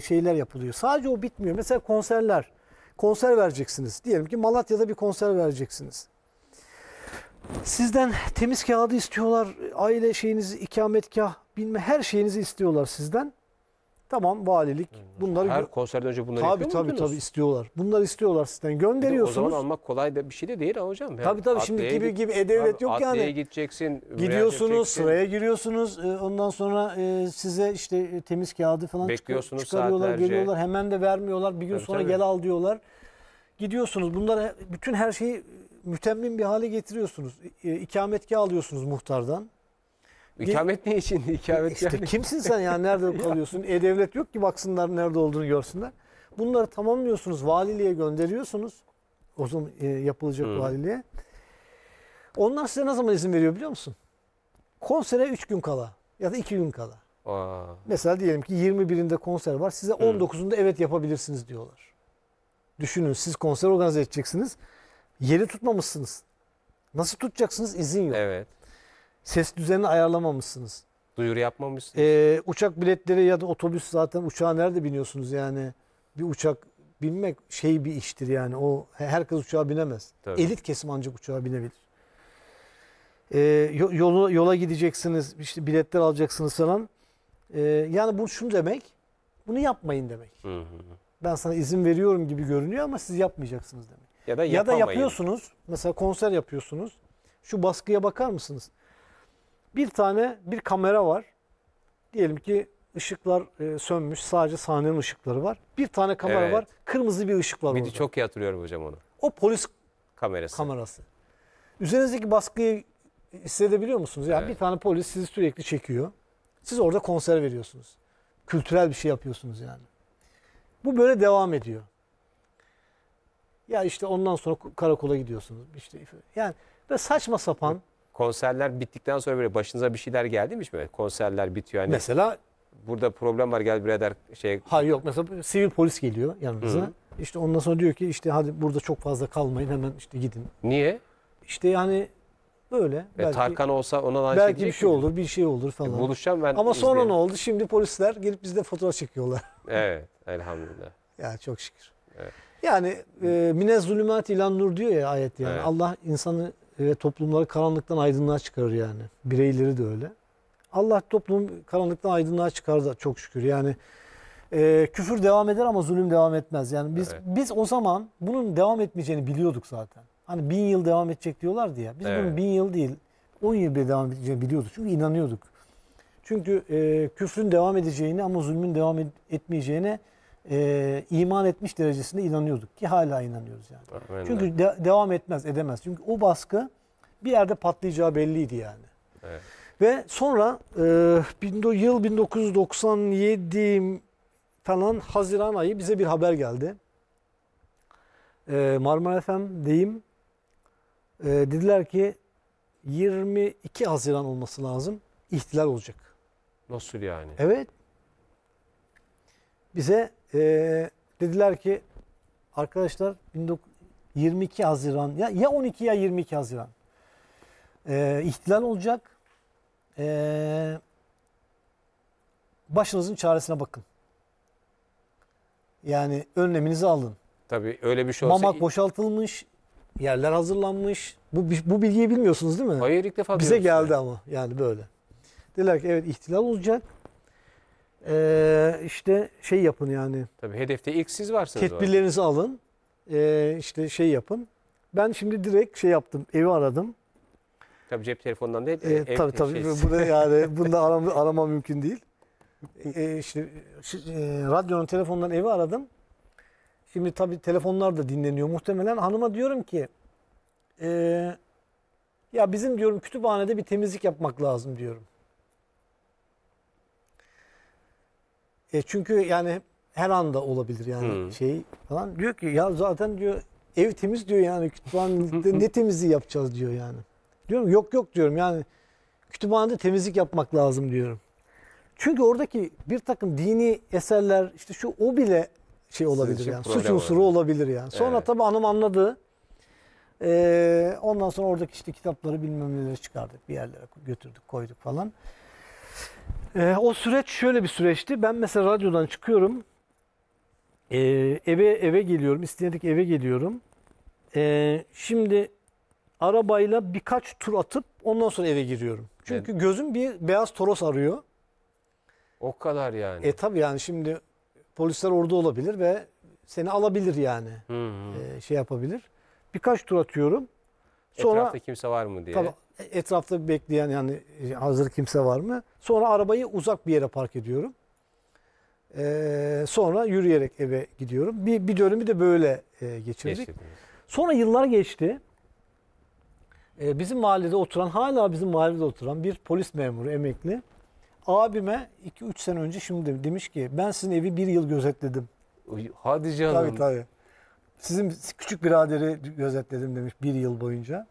şeyler yapılıyor. Sadece o bitmiyor. Mesela konserler. Konser vereceksiniz. Diyelim ki Malatya'da bir konser vereceksiniz. Sizden temiz kağıdı istiyorlar. Aile şeyinizi, ikametgah, bilme her şeyinizi istiyorlar sizden. Tamam, valilik. Bunları her konserden önce bunları yapıyor muydunuz? Tabii istiyorlar. Bunları istiyorlar sizden. Gönderiyorsunuz. O zaman almak kolay da bir şey de değil hocam. Yani tabii şimdi gibi e-devlet yok yani. Adliyeye gideceksin. Gidiyorsunuz, sıraya giriyorsunuz. Ondan sonra size işte temiz kağıdı falan çıkarıyorlar, saatlerce. Geliyorlar. Hemen de vermiyorlar. Bir gün sonra gel al diyorlar. Gidiyorsunuz. Bunlar bütün her şeyi mütemmim bir hale getiriyorsunuz. İkametgah alıyorsunuz muhtardan. İkamet ne için? İkamet işte yani. Kimsin sen yani? Nerede kalıyorsun? E-devlet yok ki baksınlar nerede olduğunu görsünler. Bunları tamamlıyorsunuz. Valiliğe gönderiyorsunuz. O zaman yapılacak valiliğe. Onlar size ne zaman izin veriyor biliyor musun? Konsere 3 gün kala ya da 2 gün kala. Aa. Mesela diyelim ki 21'inde konser var. Size 19'unda evet yapabilirsiniz diyorlar. Düşünün, siz konser organize edeceksiniz. Yeri tutmamışsınız. Nasıl tutacaksınız? İzin yok. Evet. Ses düzenini ayarlamamışsınız. Duyuru yapmamışsınız. Uçak biletleri ya da otobüs, zaten uçağa nerede biniyorsunuz yani? Bir uçak binmek şey bir iştir yani. O herkes uçağa binemez. Tabii. Elit kesim ancak uçağa binebilir. Yola gideceksiniz, işte biletler alacaksınız falan. Yani bu şunu demek, bunu yapmayın demek. Hı hı. Ben sana izin veriyorum gibi görünüyor ama siz yapmayacaksınız demek. Ya da yapıyorsunuz, mesela konser yapıyorsunuz. Şu baskıya bakar mısınız? Bir kamera var. Diyelim ki ışıklar sönmüş. Sadece sahnenin ışıkları var. Bir tane kamera var. Kırmızı bir ışık var orada. Çok iyi hatırlıyorum hocam onu. O polis kamerası. Üzerinizdeki baskıyı hissedebiliyor musunuz? Yani evet, bir tane polis sizi sürekli çekiyor. Siz orada konser veriyorsunuz. Kültürel bir şey yapıyorsunuz yani. Bu böyle devam ediyor. Ya işte ondan sonra karakola gidiyorsunuz. İşte yani ve saçma sapan. Konserler bittikten sonra böyle başınıza bir şeyler geldi mi hiç mi? Konserler bitiyor. Yani mesela burada problem var, gel birader şey. Hayır yok, mesela sivil polis geliyor yanınıza. Hı-hı. İşte ondan sonra diyor ki işte hadi burada çok fazla kalmayın, hemen işte gidin. Niye? İşte yani böyle. Belki, Tarkan olsa ona belki bir şey olur, bir şey olur falan. Buluşacağım ben. Ama sonra ne oldu? Şimdi polisler gelip bizde fotoğraf çekiyorlar. Evet, elhamdülillah. Ya çok şükür. Evet. Yani mine zulümat ilan nur diyor ya ayet yani. Evet. Allah insanı ve toplumları karanlıktan aydınlığa çıkarır yani. Bireyleri de öyle. Allah toplumu karanlıktan aydınlığa çıkarır da çok şükür. Yani küfür devam eder ama zulüm devam etmez. Yani biz evet, biz o zaman bunun devam etmeyeceğini biliyorduk zaten. Hani 1000 yıl devam edecek diyorlardı ya. Biz evet, bunun 1000 yıl değil 10 yıl bile devam edeceğini biliyorduk. Çünkü inanıyorduk. Çünkü küfrün devam edeceğini ama zulmün devam etmeyeceğine iman etmiş derecesinde inanıyorduk ki hala inanıyoruz yani. Aynen. Çünkü devam etmez, edemez. Çünkü o baskı bir yerde patlayacağı belliydi yani. Evet. Ve sonra yıl 1997 falan Haziran ayı bize bir haber geldi. Marmara FM'deyim. Dediler ki 22 Haziran olması lazım. İhtilal olacak. Nasıl yani? Evet. Bize dediler ki arkadaşlar 22 Haziran ya 12 ya 22 Haziran ihtilal olacak. Başınızın çaresine bakın. Yani önleminizi alın. Tabii öyle bir şey olsa... Mamak boşaltılmış, yerler hazırlanmış. Bu bilgiyi bilmiyorsunuz değil mi? Hayır, ilk defa bize geldi yani. Ama yani böyle. Dediler ki evet ihtilal olacak. İşte şey yapın yani. Tabii hedefte ilk siz varsınız. Tedbirlerinizi alın. İşte şey yapın. Ben şimdi direkt şey yaptım. Evi aradım. Tabii cep telefonundan değil. Tabii. Burada yani bunda arama mümkün değil. Radyonun telefonundan evi aradım. Şimdi tabii telefonlar da dinleniyor muhtemelen. Hanıma diyorum ki ya bizim diyorum kütüphanede bir temizlik yapmak lazım diyorum. Çünkü yani her anda olabilir yani şey falan. Diyor ki ya zaten diyor ev temiz diyor yani kütüphanede ne temizliği yapacağız diyor yani. Diyorum yok diyorum yani kütüphanede temizlik yapmak lazım diyorum. Çünkü oradaki bir takım dini eserler işte şu o bile şey olabilir yani suç unsuru olabilir yani. Sonra evet, tabii hanım anladı. Ondan sonra oradaki işte kitapları bilmem neleri çıkardık bir yerlere götürdük koyduk falan. O süreç şöyle bir süreçti. Ben mesela radyodan çıkıyorum, eve geliyorum, İstinye'deki eve geliyorum. Şimdi arabayla birkaç tur atıp ondan sonra eve giriyorum. Çünkü evet, gözüm bir beyaz Toros arıyor. O kadar yani. Tabii yani şimdi polisler orada olabilir ve seni alabilir yani. Şey yapabilir. Birkaç tur atıyorum. Sonra, etrafta kimse var mı diye. Tabii, etrafta bekleyen yani hazır kimse var mı? Sonra arabayı uzak bir yere park ediyorum. Sonra yürüyerek eve gidiyorum. Bir dönemi de böyle geçirdik. Sonra yıllar geçti. Bizim mahallede oturan, hala bizim mahallede oturan bir polis memuru emekli. Abime 2-3 sene önce şimdi demiş ki ben sizin evi 1 yıl gözetledim. Hadi canım. Tabii. Sizin küçük biraderi gözetledim demiş 1 yıl boyunca.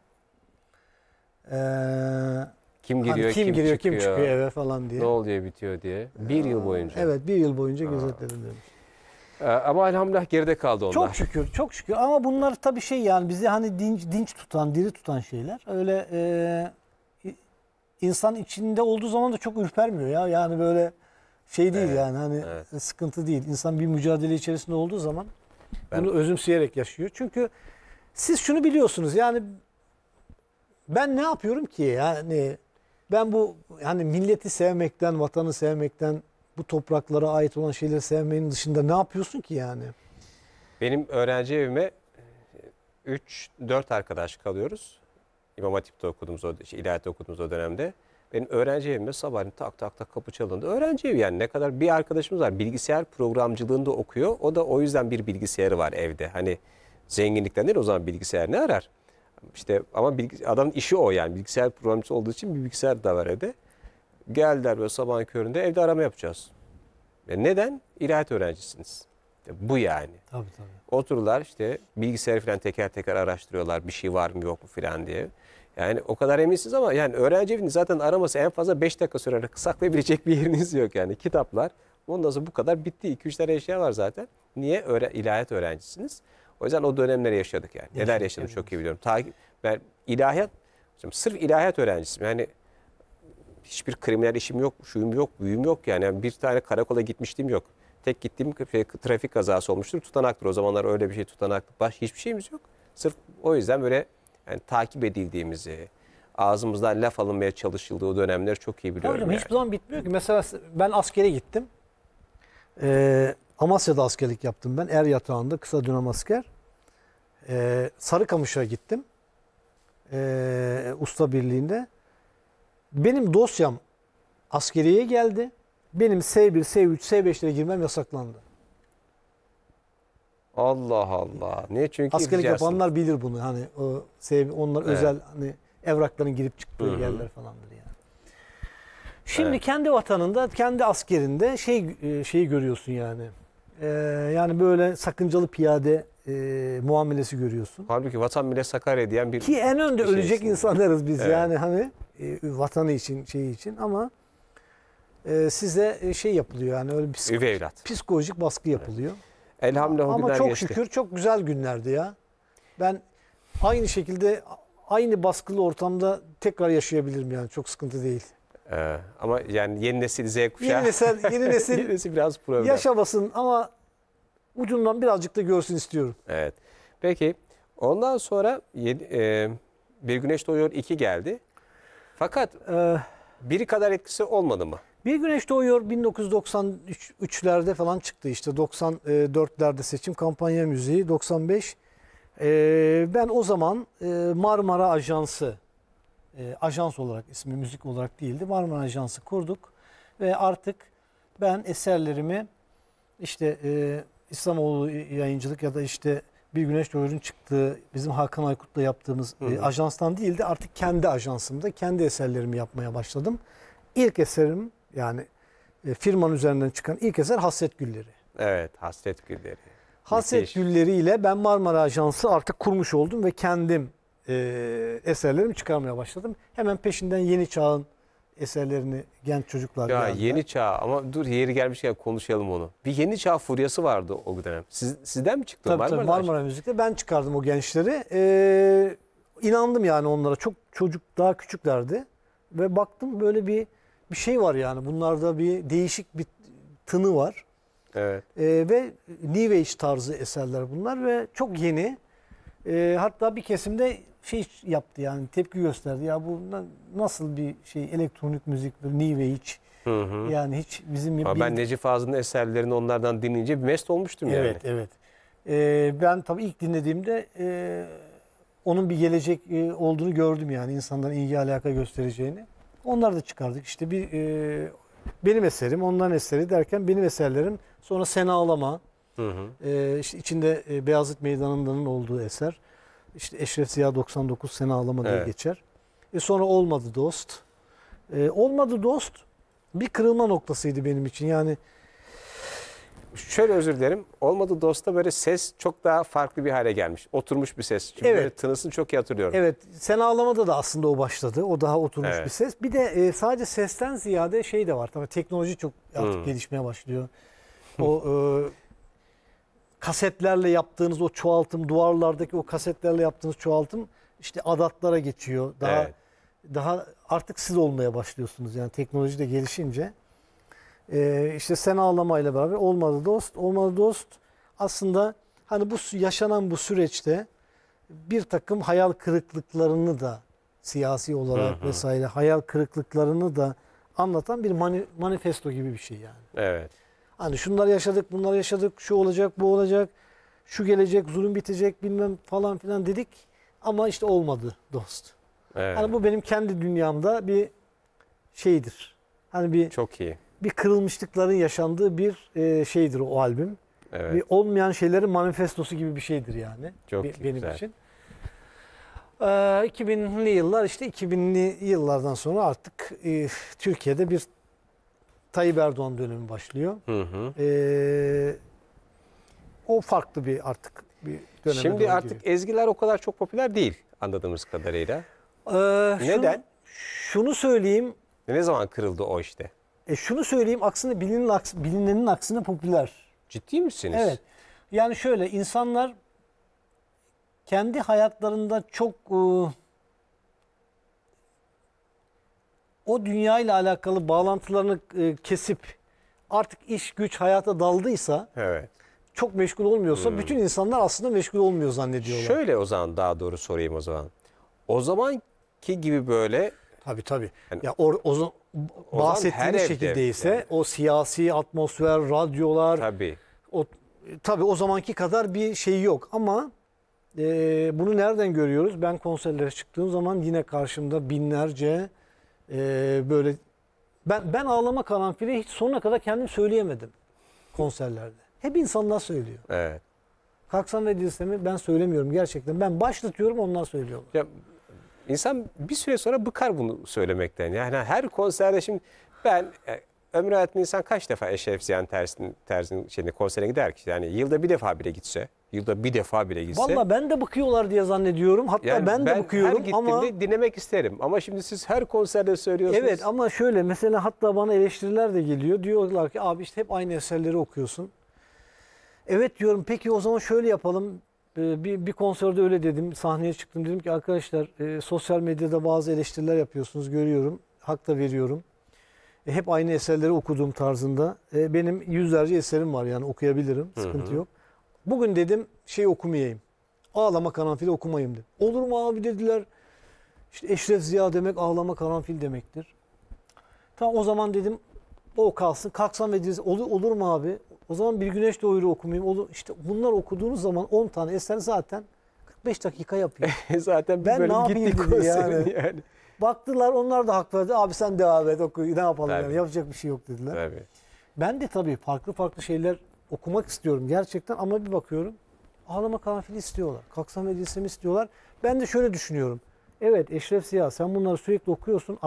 Kim giriyor, hani kim çıkıyor eve falan diye. Ne oluyor bitiyor diye. 1 yıl boyunca. Evet 1 yıl boyunca gözetledim demiş. Ama elhamdülillah geride kaldı onlar. Çok şükür, çok şükür. Ama bunlar tabii şey yani bizi hani dinç tutan, diri tutan şeyler. Öyle insan içinde olduğu zaman da çok ürpermiyor ya. Yani böyle şey değil evet, yani hani evet, sıkıntı değil. İnsan bir mücadele içerisinde olduğu zaman bunu özümseyerek yaşıyor. Çünkü siz şunu biliyorsunuz yani ben ne yapıyorum ki yani ben bu yani milleti sevmekten, vatanı sevmekten, bu topraklara ait olan şeyleri sevmenin dışında ne yapıyorsun ki yani? Benim öğrenci evime 3-4 arkadaş kalıyoruz. İmam Hatip'te okuduğumuz, İlahiyat'te okuduğumuz o dönemde. Benim öğrenci evimde sabahleyin tak kapı çalındı. Öğrenci evi yani ne kadar bir arkadaşımız var bilgisayar programcılığında okuyor. O da o yüzden bir bilgisayarı var evde. Hani zenginlikten değil, o zaman bilgisayar ne arar? İşte ama adamın işi o yani. Bilgisayar programcısı olduğu için bir bilgisayar da var evde. Geldiler böyle sabahın köründe, evde arama yapacağız. Neden? İlahiyat öğrencisiniz. Bu yani. Tabii tabii. Otururlar işte bilgisayarı falan teker teker araştırıyorlar. Bir şey var mı yok mu falan diye. Yani o kadar eminsiniz ama yani öğrenci evini zaten araması en fazla 5 dakika sürer. Saklayabilecek bir yeriniz yok yani. Kitaplar. Ondan sonra bu kadar bitti. 2-3 tane eşya var zaten. Niye? İlahiyat öğrencisiniz. O yüzden o dönemleri yaşadık yani. Neler yaşadım çok iyi biliyorum. Ben ilahiyat, sırf ilahiyat öğrencisiyim. Yani hiçbir kriminal işim yok, şuyum yok, büyüm yok yani. Bir tane karakola gitmiştim yok. Tek gittiğim trafik kazası olmuştur. Tutanaktır. O zamanlar öyle bir şey, tutanaklık. Başka hiçbir şeyimiz yok. Sırf o yüzden böyle yani takip edildiğimizi, ağzımızdan laf alınmaya çalışıldığı o dönemleri çok iyi biliyorum. Hocam yani. Hiçbir zaman bitmiyor ki. Mesela ben askere gittim. Amasya'da askerlik yaptım ben. Er yatağında kısa dönem asker. Sarıkamış'a gittim. Usta birliğinde. Benim dosyam askeriye geldi. Benim S1, S3, S5'lere girmem yasaklandı. Allah Allah. Niye? Çünkü askerlik yapanlar bilir bunu. Hani o onlar evet. Özel hani evrakların girip çıktığı Hı-hı. yerler falandır yani. Şimdi evet. Kendi vatanında, kendi askerinde şeyi görüyorsun yani. Yani böyle sakıncalı piyade muamelesi görüyorsun. Halbuki vatan bile Sakarya diyen bir... Ki en önde ölecek insanlarız biz evet. Yani hani vatanı için, şeyi için ama size şey yapılıyor yani öyle psikolojik baskı yapılıyor. Evet. Elhamdülillah ama çok geçti. Şükür çok güzel günlerdi ya. Ben aynı şekilde aynı baskılı ortamda tekrar yaşayabilirim yani çok sıkıntı değil. Ama yani yeni nesil Z kuşağı. Yeni nesil yeni nesil biraz problem. Yaşamasın ama ucundan birazcık da görsün istiyorum. Evet. Peki ondan sonra Bir Güneş Doğuyor 2 geldi. Fakat biri kadar etkisi olmadı mı? Bir Güneş Doğuyor 1993'lerde falan çıktı işte. 94'lerde seçim kampanya müziği. 95. Ben o zaman Marmara Ajansı. Ajans olarak ismi müzik olarak değildi. Marmara Ajansı kurduk ve artık ben eserlerimi işte İslamoğlu Yayıncılık ya da işte Bir Güneş Doğur'un çıktığı bizim Hakan Aykut'la yaptığımız ajanstan değildi. Artık kendi ajansımda kendi eserlerimi yapmaya başladım. İlk eserim yani firmanın üzerinden çıkan ilk eser Hasret Gülleri. Evet, Hasret Gülleri. Hasret Gülleri ile ben Marmara Ajansı artık kurmuş oldum ve kendim eserlerimi çıkarmaya başladım. Hemen peşinden Yeni Çağ'ın eserlerini genç çocuklar... Ya geldiler. Yeni Çağ ama dur yeri gelmişken konuşalım onu. Bir Yeni Çağ furyası vardı o dönem. Sizden mi çıktı? Tabii Marmara, Marmara Müzik'te ben çıkardım o gençleri. İnandım yani onlara. Çok çocuk daha küçüklerdi. Ve baktım böyle bir şey var yani. Bunlarda bir değişik bir tını var. Evet. Ve New Age tarzı eserler bunlar ve çok yeni. Hatta bir kesimde şey yaptı yani tepki gösterdi. Ya bu nasıl bir şey elektronik müzik, new age yani hiç bizim... Ben Necip Fazıl'ın eserlerini onlardan dinleyince bir mest olmuştum evet, yani. Evet evet. Ben tabii ilk dinlediğimde onun bir gelecek olduğunu gördüm yani insanların ilgi alaka göstereceğini. Onları da çıkardık işte bir benim eserim, onların eseri derken benim eserlerim sonra Sen Ağlama... işte içinde Beyazıt Meydanı'nın olduğu eser. İşte Eşref Ziya 99 Sen Ağlama diye evet. Geçer. Sonra Olmadı Dost. Olmadı Dost bir kırılma noktasıydı benim için. Yani şöyle özür dilerim. Olmadı Dost'ta böyle ses çok daha farklı bir hale gelmiş. Oturmuş bir ses. Çünkü evet. Böyle tınısını çok iyi hatırlıyorum. Evet. Sen Ağlama'da da aslında o başladı. O daha oturmuş evet. Bir ses. Bir de sadece sesten ziyade şey de var. Tabii teknoloji çok artık gelişmeye başlıyor. O kasetlerle yaptığınız o çoğaltım, duvarlardaki o kasetlerle yaptığınız çoğaltım işte adatlara geçiyor. Daha evet. Daha artık siz olmaya başlıyorsunuz yani teknoloji de gelişince. İşte Sen Ağlamayla beraber Olmadı Dost. Olmadı Dost aslında hani bu yaşanan bu süreçte bir takım hayal kırıklıklarını da siyasi olarak vesaire hayal kırıklıklarını da anlatan bir manifesto gibi bir şey yani. Evet. Hani şunları yaşadık, bunları yaşadık, şu olacak, bu olacak, şu gelecek, zulüm bitecek bilmem falan filan dedik. Ama işte olmadı dost. Evet. Hani bu benim kendi dünyamda bir şeydir. Hani bir çok iyi. Bir kırılmışlıkların yaşandığı bir şeydir o albüm. Evet. Bir olmayan şeylerin manifestosu gibi bir şeydir yani. Çok benim güzel. İçin. 2000'li yıllar, işte 2000'li yıllardan sonra artık Türkiye'de bir Tayyip Erdoğan dönemi başlıyor. Hı hı. O farklı bir artık bir döneme. Şimdi artık giriyor. Ezgiler o kadar çok popüler değil anladığımız kadarıyla. Neden? Şunu söyleyeyim. Ne zaman kırıldı o işte? Şunu söyleyeyim, aksine bilinenin aksine popüler. Ciddi misiniz? Evet. Yani şöyle, insanlar kendi hayatlarında çok o dünyayla alakalı bağlantılarını kesip artık iş güç hayata daldıysa, evet, çok meşgul olmuyorsa, bütün insanlar aslında meşgul olmuyor zannediyorlar. Şöyle, o zaman daha doğru sorayım o zaman. O zamanki gibi böyle... Tabii tabii. Yani, ya o bahsettiğiniz şekildeyse yani, o siyasi atmosfer, radyolar... Tabii. Tabii o zamanki kadar bir şey yok ama... bunu nereden görüyoruz? Ben konserlere çıktığım zaman yine karşımda binlerce böyle... Ben Ağlama Karanfili hiç sonuna kadar kendim söyleyemedim konserlerde. Hep insanlar söylüyor. Evet. Kalksam ve dilsemi ben söylemiyorum gerçekten. Ben başlatıyorum, onlar söylüyorlar. Ya, insan bir süre sonra bıkar bunu söylemekten. Yani her konserde şimdi ben... ömrü hayatında insan kaç defa Eşref Ziya Terzi'nin şeyine, konserine gider ki? Yani yılda bir defa bile gitse, Vallahi ben de bıkıyorlar diye zannediyorum. Hatta yani ben de bıkıyorum ama... dinlemek isterim. Ama şimdi siz her konserde söylüyorsunuz. Evet ama şöyle mesela, hatta bana eleştiriler de geliyor. Diyorlar ki abi işte hep aynı eserleri okuyorsun. Evet diyorum, peki o zaman şöyle yapalım. Bir konserde öyle dedim. Sahneye çıktım, dedim ki arkadaşlar sosyal medyada bazı eleştiriler yapıyorsunuz, görüyorum. Hak da veriyorum. Hep aynı eserleri okuduğum tarzında. Benim yüzlerce eserim var yani, okuyabilirim. Sıkıntı yok. Bugün dedim şey okumayayım. Ağlama Karanfili okumayayım dedim. Olur mu abi dediler. İşte Eşref Ziya demek Ağlama Karanfil demektir. Tamam o zaman dedim o kalsın. Kalksam ve diriz. Olur mu abi? O zaman Bir Güneş Doğuyor okumayayım. Olur. İşte bunlar okuduğunuz zaman 10 tane eser zaten 45 dakika yapıyor. Zaten ben ne yapayım dedim yani. Baktılar, onlar da hak verdi. Abi sen devam et, oku, ne yapalım yani, yapacak bir şey yok dediler. Tabii. Ben de tabii farklı şeyler okumak istiyorum gerçekten ama bir bakıyorum Ağlama Karanfili istiyorlar. Kalksam ve dilsemi istiyorlar. Ben de şöyle düşünüyorum. Evet Eşref Ziya, sen bunları sürekli okuyorsun,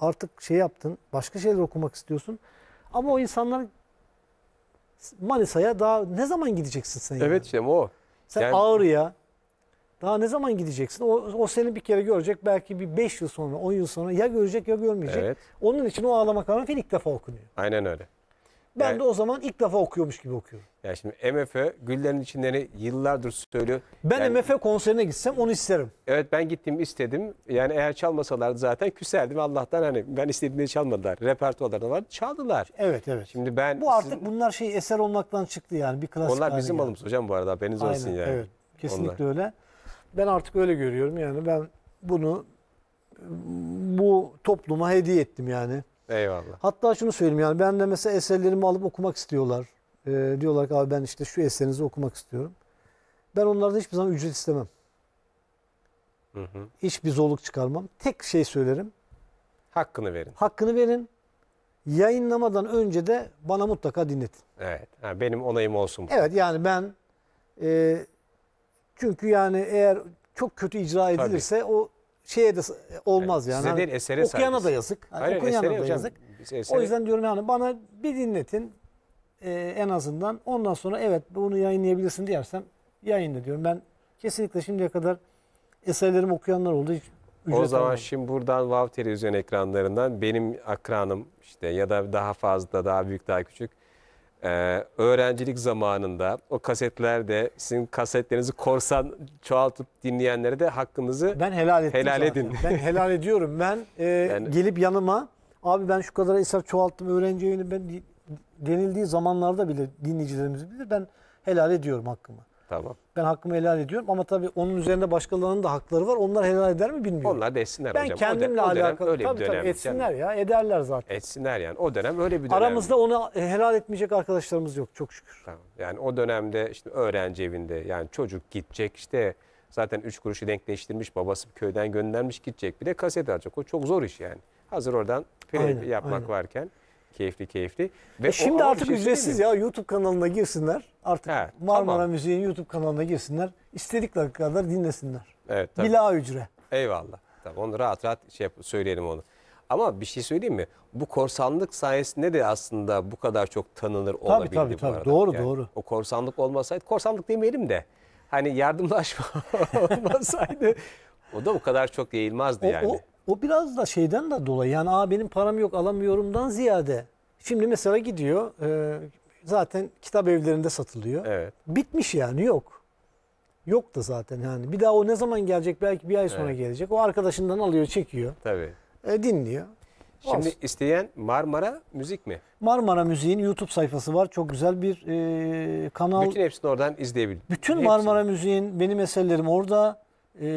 artık şey yaptın, başka şeyler okumak istiyorsun. Ama o insanlar Manisa'ya daha ne zaman gideceksin sen? Evet yani? İşte o. Sen yani... Ağrı'ya daha ne zaman gideceksin? O seni bir kere görecek. Belki bir 5 yıl sonra, 10 yıl sonra ya görecek ya görmeyecek. Evet. Onun için o Ağlama Karanfil ilk defa okunuyor. Aynen öyle. Ben de o zaman ilk defa okuyormuş gibi okuyorum. Ya şimdi MFÖ Güllerin İçinden'i yıllardır söylüyor. Ben yani, MFÖ konserine gitsem onu isterim. Evet ben gittim, istedim. Yani eğer çalmasalardı zaten küserdim. Allah'tan hani ben istediğimde çalmadılar. Repertuarlarda vardı, çaldılar. Evet evet. Şimdi ben... Bu artık bunlar şey eser olmaktan çıktı yani, bir klasik. Onlar bizim malımız hocam bu arada, haberiniz olsun yani. Evet kesinlikle onlar. Öyle. Ben artık öyle görüyorum yani, ben bunu bu topluma hediye ettim yani. Eyvallah. Hatta şunu söyleyeyim yani, ben de mesela eserlerimi alıp okumak istiyorlar. Diyorlar ki abi ben işte şu eserinizi okumak istiyorum. Ben onlardan hiçbir zaman ücret istemem. Hı hı. Hiçbir zorluk çıkarmam. Tek şey söylerim. Hakkını verin. Hakkını verin. Yayınlamadan önce de bana mutlaka dinletin. Evet. Yani benim onayım olsun. Evet yani ben... çünkü yani eğer çok kötü icra edilirse o şeye de olmaz yani. Size değil, esere okuyana da yazık. Yani hayır, okuyana da yazık. O yüzden diyorum yani bana bir dinletin en azından. Ondan sonra evet bunu yayınlayabilirsin diyersem yayınla diyorum. Ben kesinlikle şimdiye kadar eserlerimi okuyanlar oldu. Hiç o zaman almadım. Şimdi buradan Vav televizyon ekranlarından benim akranım işte ya da daha fazla, daha büyük, daha küçük. Öğrencilik zamanında o kasetlerde sizin kasetlerinizi korsan çoğaltıp dinleyenlere de hakkınızı helal edin. Ben helal ediyorum. Ben yani, gelip yanıma abi ben şu kadar eser çoğalttım öğrenci yayını ben denildiği zamanlarda bile dinleyicilerimiz bilir. Ben helal ediyorum hakkımı. Tamam. Ben hakkımı helal ediyorum ama tabii onun üzerinde başkalarının da hakları var. Onlar helal eder mi bilmiyorum. Onlar da etsinler ben hocam. Ben kendimle alakalı. Öyle tabii, bir dönem. Tabii, etsinler yani. Ya ederler zaten. Etsinler yani o dönem öyle bir dönem. Aramızda onu helal etmeyecek arkadaşlarımız yok çok şükür. Tamam. Yani o dönemde işte öğrenci evinde yani çocuk gidecek işte zaten 3 kuruşu denkleştirmiş, babası köyden göndermiş, gidecek bir de kaset alacak. O çok zor iş yani. Hazır oradan film yapmak varken. Keyifli. Ve şimdi artık ücretsiz ya, YouTube kanalına girsinler. Artık he, Marmara tamam. Müziği'nin YouTube kanalına girsinler. İstedikleri kadar dinlesinler. Evet, bila ücret. Eyvallah. Tabii, onu rahat söyleyelim onu. Ama bir şey söyleyeyim mi? Bu korsanlık sayesinde de aslında bu kadar çok tanınır olabildi bu arada. Doğru. O korsanlık olmasaydı, korsanlık demeyelim de hani yardımlaşma olmasaydı o da bu kadar çok yayılmazdı yani. O biraz da şeyden de dolayı yani benim param yok alamıyorumdan ziyade şimdi mesela gidiyor zaten kitap evlerinde satılıyor. Evet. Bitmiş yani yok. Yok da zaten yani bir daha o ne zaman gelecek, belki bir ay sonra gelecek. O arkadaşından alıyor, çekiyor. Tabii. Dinliyor. Şimdi isteyen Marmara Müzik mi? Marmara Müzik'in YouTube sayfası var. Çok güzel bir kanal. Bütün hepsini oradan izleyebilir. Bütün Marmara Müzik'in benim eserlerim orada.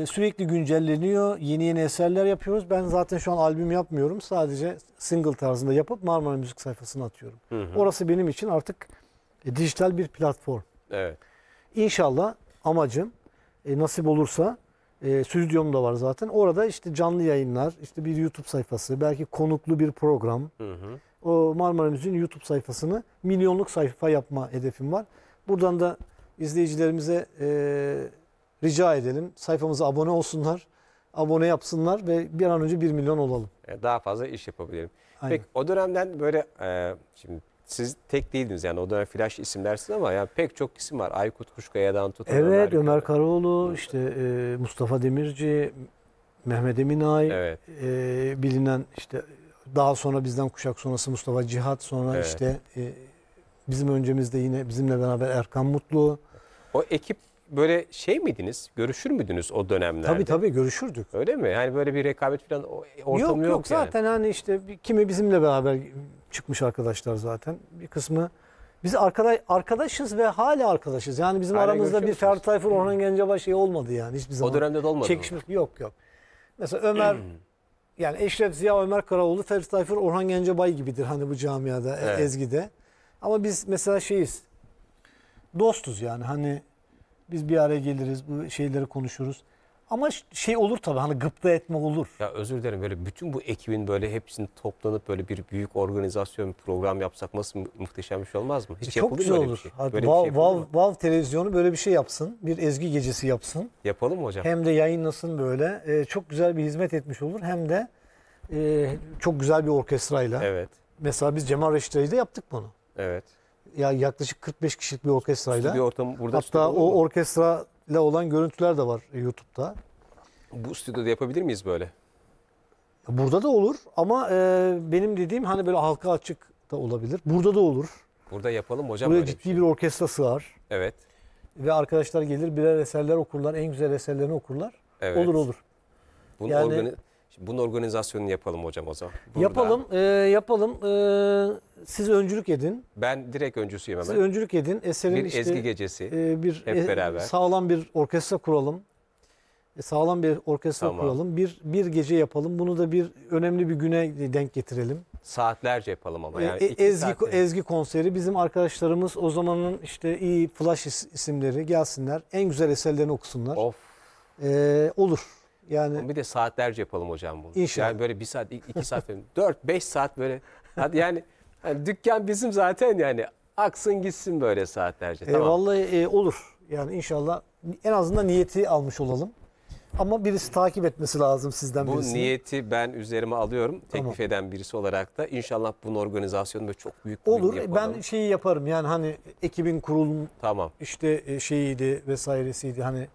Sürekli güncelleniyor. Yeni eserler yapıyoruz. Ben zaten şu an albüm yapmıyorum. Sadece single tarzında yapıp Marmara Müzik sayfasına atıyorum. Hı hı. Orası benim için artık dijital bir platform. Evet. İnşallah amacım nasip olursa stüdyom da var zaten. Orada işte canlı yayınlar, işte bir YouTube sayfası, belki konuklu bir program. Hı hı. O Marmara Müzik'in YouTube sayfasını milyonluk sayfa yapma hedefim var. Buradan da izleyicilerimize rica edelim. Sayfamıza abone olsunlar. Abone yapsınlar ve bir an önce 1 milyon olalım. Daha fazla iş yapabilirim. Aynen. Peki o dönemden böyle şimdi siz tek değildiniz yani o dönem flash isimlersiniz ama yani pek çok isim var. Aykut Kuşkaya'dan tutun. Evet, Ömer Karaoğlu, işte Mustafa Demirci, Mehmet Eminay, evet. Bilinen işte daha sonra bizden kuşak sonrası Mustafa Cihat, sonra evet. işte bizim öncemizde yine bizimle beraber Erkan Mutlu. O ekip böyle şey miydiniz? Görüşür müydünüz o dönemlerde? Tabii görüşürdük. Öyle mi? Yani böyle bir rekabet falan ortamı yok zaten yani. Hani işte kimi bizimle beraber çıkmış arkadaşlar zaten. Bir kısmı biz arkadaşız ve hala arkadaşız. Yani bizim aramızda bir Ferdi Tayfur, Orhan Gencebay şey olmadı yani hiçbir zaman. O dönemde de olmadı. Çekişmiş yok. Mesela Ömer yani Eşref Ziya, Ömer Karaoğlu, Ferdi Tayfur, Orhan Gencebay gibidir hani bu camiada, evet. Ezgi'de. Ama biz mesela şeyiz. Dostuz yani hani biz bir araya geliriz, bu şeyleri konuşuruz. Ama şey olur tabii, hani gıpta etme olur. Ya özür dilerim, böyle bütün bu ekibin böyle hepsini toplanıp böyle bir büyük organizasyon, program yapsak nasıl muhteşem bir şey olmaz mı? Hiç çok güzel olur. Vav televizyonu böyle bir şey yapsın, bir ezgi gecesi yapsın. Yapalım mı hocam? Hem de yayınlasın böyle. Çok güzel bir hizmet etmiş olur. Hem de çok güzel bir orkestrayla. Evet. Mesela biz Cemal Reşit'le yaptık bunu. Evet. Ya yaklaşık 45 kişilik bir orkestrayla. Bir ortam burada. Hatta o orkestrayla olan görüntüler de var YouTube'da. Bu stüdyoda yapabilir miyiz böyle? Burada da olur ama benim dediğim hani böyle halka açık da olabilir. Burada da olur. Burada yapalım hocam. Buraya ciddi bir orkestra sığar. Evet. Ve arkadaşlar gelir, birer eserler okurlar. En güzel eserlerini okurlar. Evet. Olur. Bunun yani... Bunun organizasyonunu yapalım hocam o zaman. Burada. Yapalım. Siz öncülük edin. Ben direkt öncüsüyüm hemen. Siz öncülük edin. Eserin bir işte, ezgi gecesi. Hep beraber. Sağlam bir orkestra kuralım. Bir gece yapalım. Bunu da bir önemli bir güne denk getirelim. Saatlerce yapalım ama. Yani ezgi konseri. Bizim arkadaşlarımız o zamanın işte iyi flash isimleri gelsinler. En güzel eserlerini okusunlar. Olur. Yani bir de saatlerce yapalım hocam bunu. İnşallah. Yani böyle 1 saat, 2 saat, 4-5 saat böyle. Hadi yani dükkan bizim zaten yani aksın gitsin böyle saatlerce. Vallahi olur. Yani inşallah en azından niyeti almış olalım. Ama birisi takip etmesi lazım sizden birisini. Bu niyeti ben üzerime alıyorum. Teklif eden birisi olarak da inşallah bunun organizasyonu böyle çok büyük bir yapalım. Ben şeyi yaparım yani hani ekibin kurulumu işte şeyiydi vesairesiydi hani.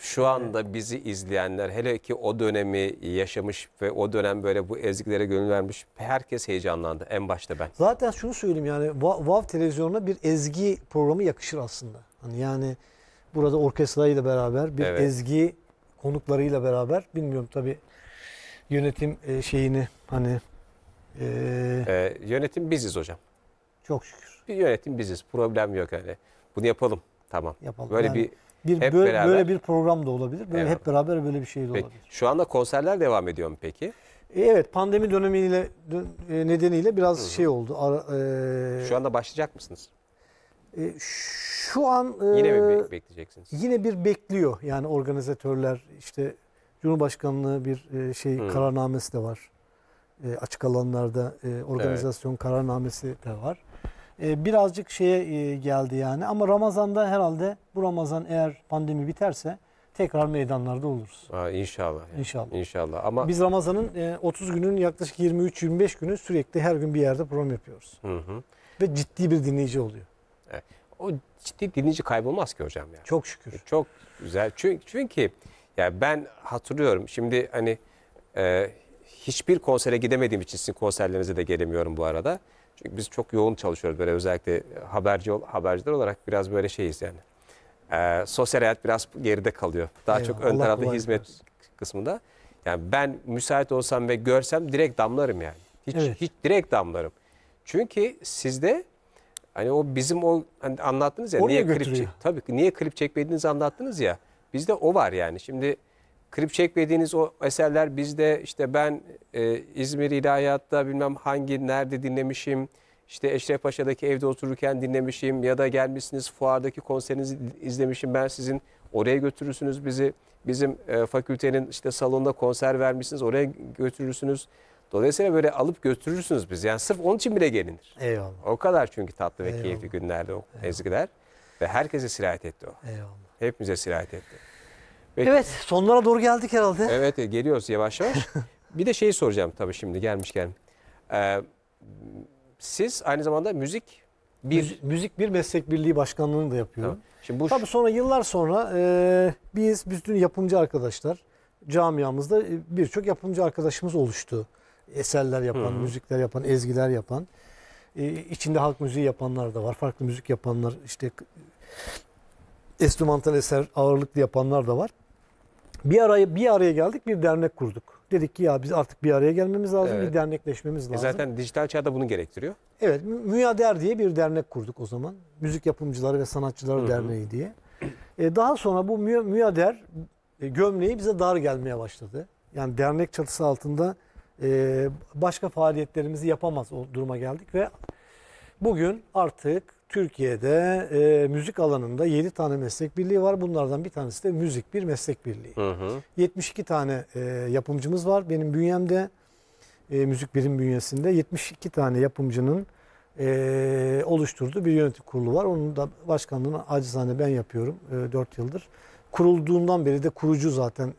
Şu anda bizi izleyenler, hele ki o dönemi yaşamış ve o dönem böyle bu ezgilere gönül vermiş herkes heyecanlandı, en başta ben. Zaten şunu söyleyeyim yani Vav televizyonuna bir ezgi programı yakışır aslında. Yani burada orkestrayla beraber bir ezgi konuklarıyla beraber, bilmiyorum tabii yönetim şeyini hani. Yönetim biziz hocam. Çok şükür. Bir yönetim biziz, problem yok yani. Bunu yapalım, tamam. Yapalım. Böyle yani... böyle bir program da olabilir. Böyle hep beraber böyle bir şey de olabilir. Şu anda konserler devam ediyor mu peki? Evet, pandemi dönemiyle nedeniyle biraz şey oldu. Şu anda başlayacak mısınız? Şu an yine mi bekleyeceksiniz? Yine bir bekliyor. Yani organizatörler işte Cumhurbaşkanlığı bir şey kararnamesi de var. açık alanlarda organizasyon kararnamesi de var. Birazcık şeye geldi yani, ama Ramazan'da herhalde, bu Ramazan eğer pandemi biterse tekrar meydanlarda oluruz. Ha, inşallah. İnşallah. İnşallah. Ama biz Ramazan'ın 30 günün yaklaşık 23-25 günü sürekli her gün bir yerde program yapıyoruz. Hı hı. Ve ciddi bir dinleyici oluyor. Evet. O ciddi dinleyici kaybolmaz ki hocam yani. Çok şükür. Çok güzel. Çünkü ya yani ben hatırlıyorum şimdi hani hiçbir konsere gidemediğim için sizin konserlerinize de gelemiyorum bu arada. Çünkü biz çok yoğun çalışıyoruz böyle, özellikle haberciler olarak biraz böyle şeyiz yani. Sosyal hayat biraz geride kalıyor. Daha çok ön tarafta hizmet kısmında. Yani ben müsait olsam ve görsem direkt damlarım yani. Hiç direkt damlarım. Çünkü sizde hani o bizim o hani anlattınız ya, niye klip, tabii niye klip çekmediğinizi anlattınız ya. Bizde o var yani. Şimdi klip çekmediğiniz o eserler bizde, işte ben İzmir İlahiyat'ta bilmem hangi nerede dinlemişim. İşte Eşrefpaşa'daki evde otururken dinlemişim ya da gelmişsiniz fuardaki konserinizi izlemişim. Ben sizin oraya götürürsünüz bizi. Bizim fakültenin işte salonda konser vermişsiniz, oraya götürürsünüz. Dolayısıyla böyle alıp götürürsünüz bizi. Yani sırf onun için bile gelinir. Eyvallah. O kadar çünkü tatlı ve keyifli günlerde o ezgiler. Ve herkese sirayet etti o. Eyvallah. Hepimize sirayet etti. Peki. Evet, sonlara doğru geldik herhalde. Evet, geliyoruz yavaş yavaş. Bir de şeyi soracağım tabii şimdi gelmişken. Siz aynı zamanda müzik bir meslek birliği başkanlığını da yapıyorum. Tamam. Şimdi bu tabii sonra yıllar sonra biz bütün yapımcı arkadaşlar camiamızda birçok yapımcı arkadaşımız oluştu. Eserler yapan, müzikler yapan, ezgiler yapan, içinde halk müziği yapanlar da var. Farklı müzik yapanlar, işte enstrümantal eser ağırlıklı yapanlar da var. Bir araya geldik, bir dernek kurduk. Dedik ki ya biz artık bir araya gelmemiz lazım, bir dernekleşmemiz lazım. Zaten dijital çağda bunu gerektiriyor. Evet, Müyader diye bir dernek kurduk o zaman. Müzik Yapımcıları ve Sanatçıları Derneği diye. Daha sonra bu Müyader gömleği bize dar gelmeye başladı. Yani dernek çatısı altında başka faaliyetlerimizi yapamaz o duruma geldik ve bugün artık Türkiye'de müzik alanında 7 tane meslek birliği var. Bunlardan bir tanesi de müzik bir meslek birliği. 72 tane yapımcımız var. Benim bünyemde, müzik birim bünyesinde 72 tane yapımcının oluşturduğu bir yönetim kurulu var. Onun da başkanlığını acizane ben yapıyorum 4 yıldır. Kurulduğundan beri de kurucu zaten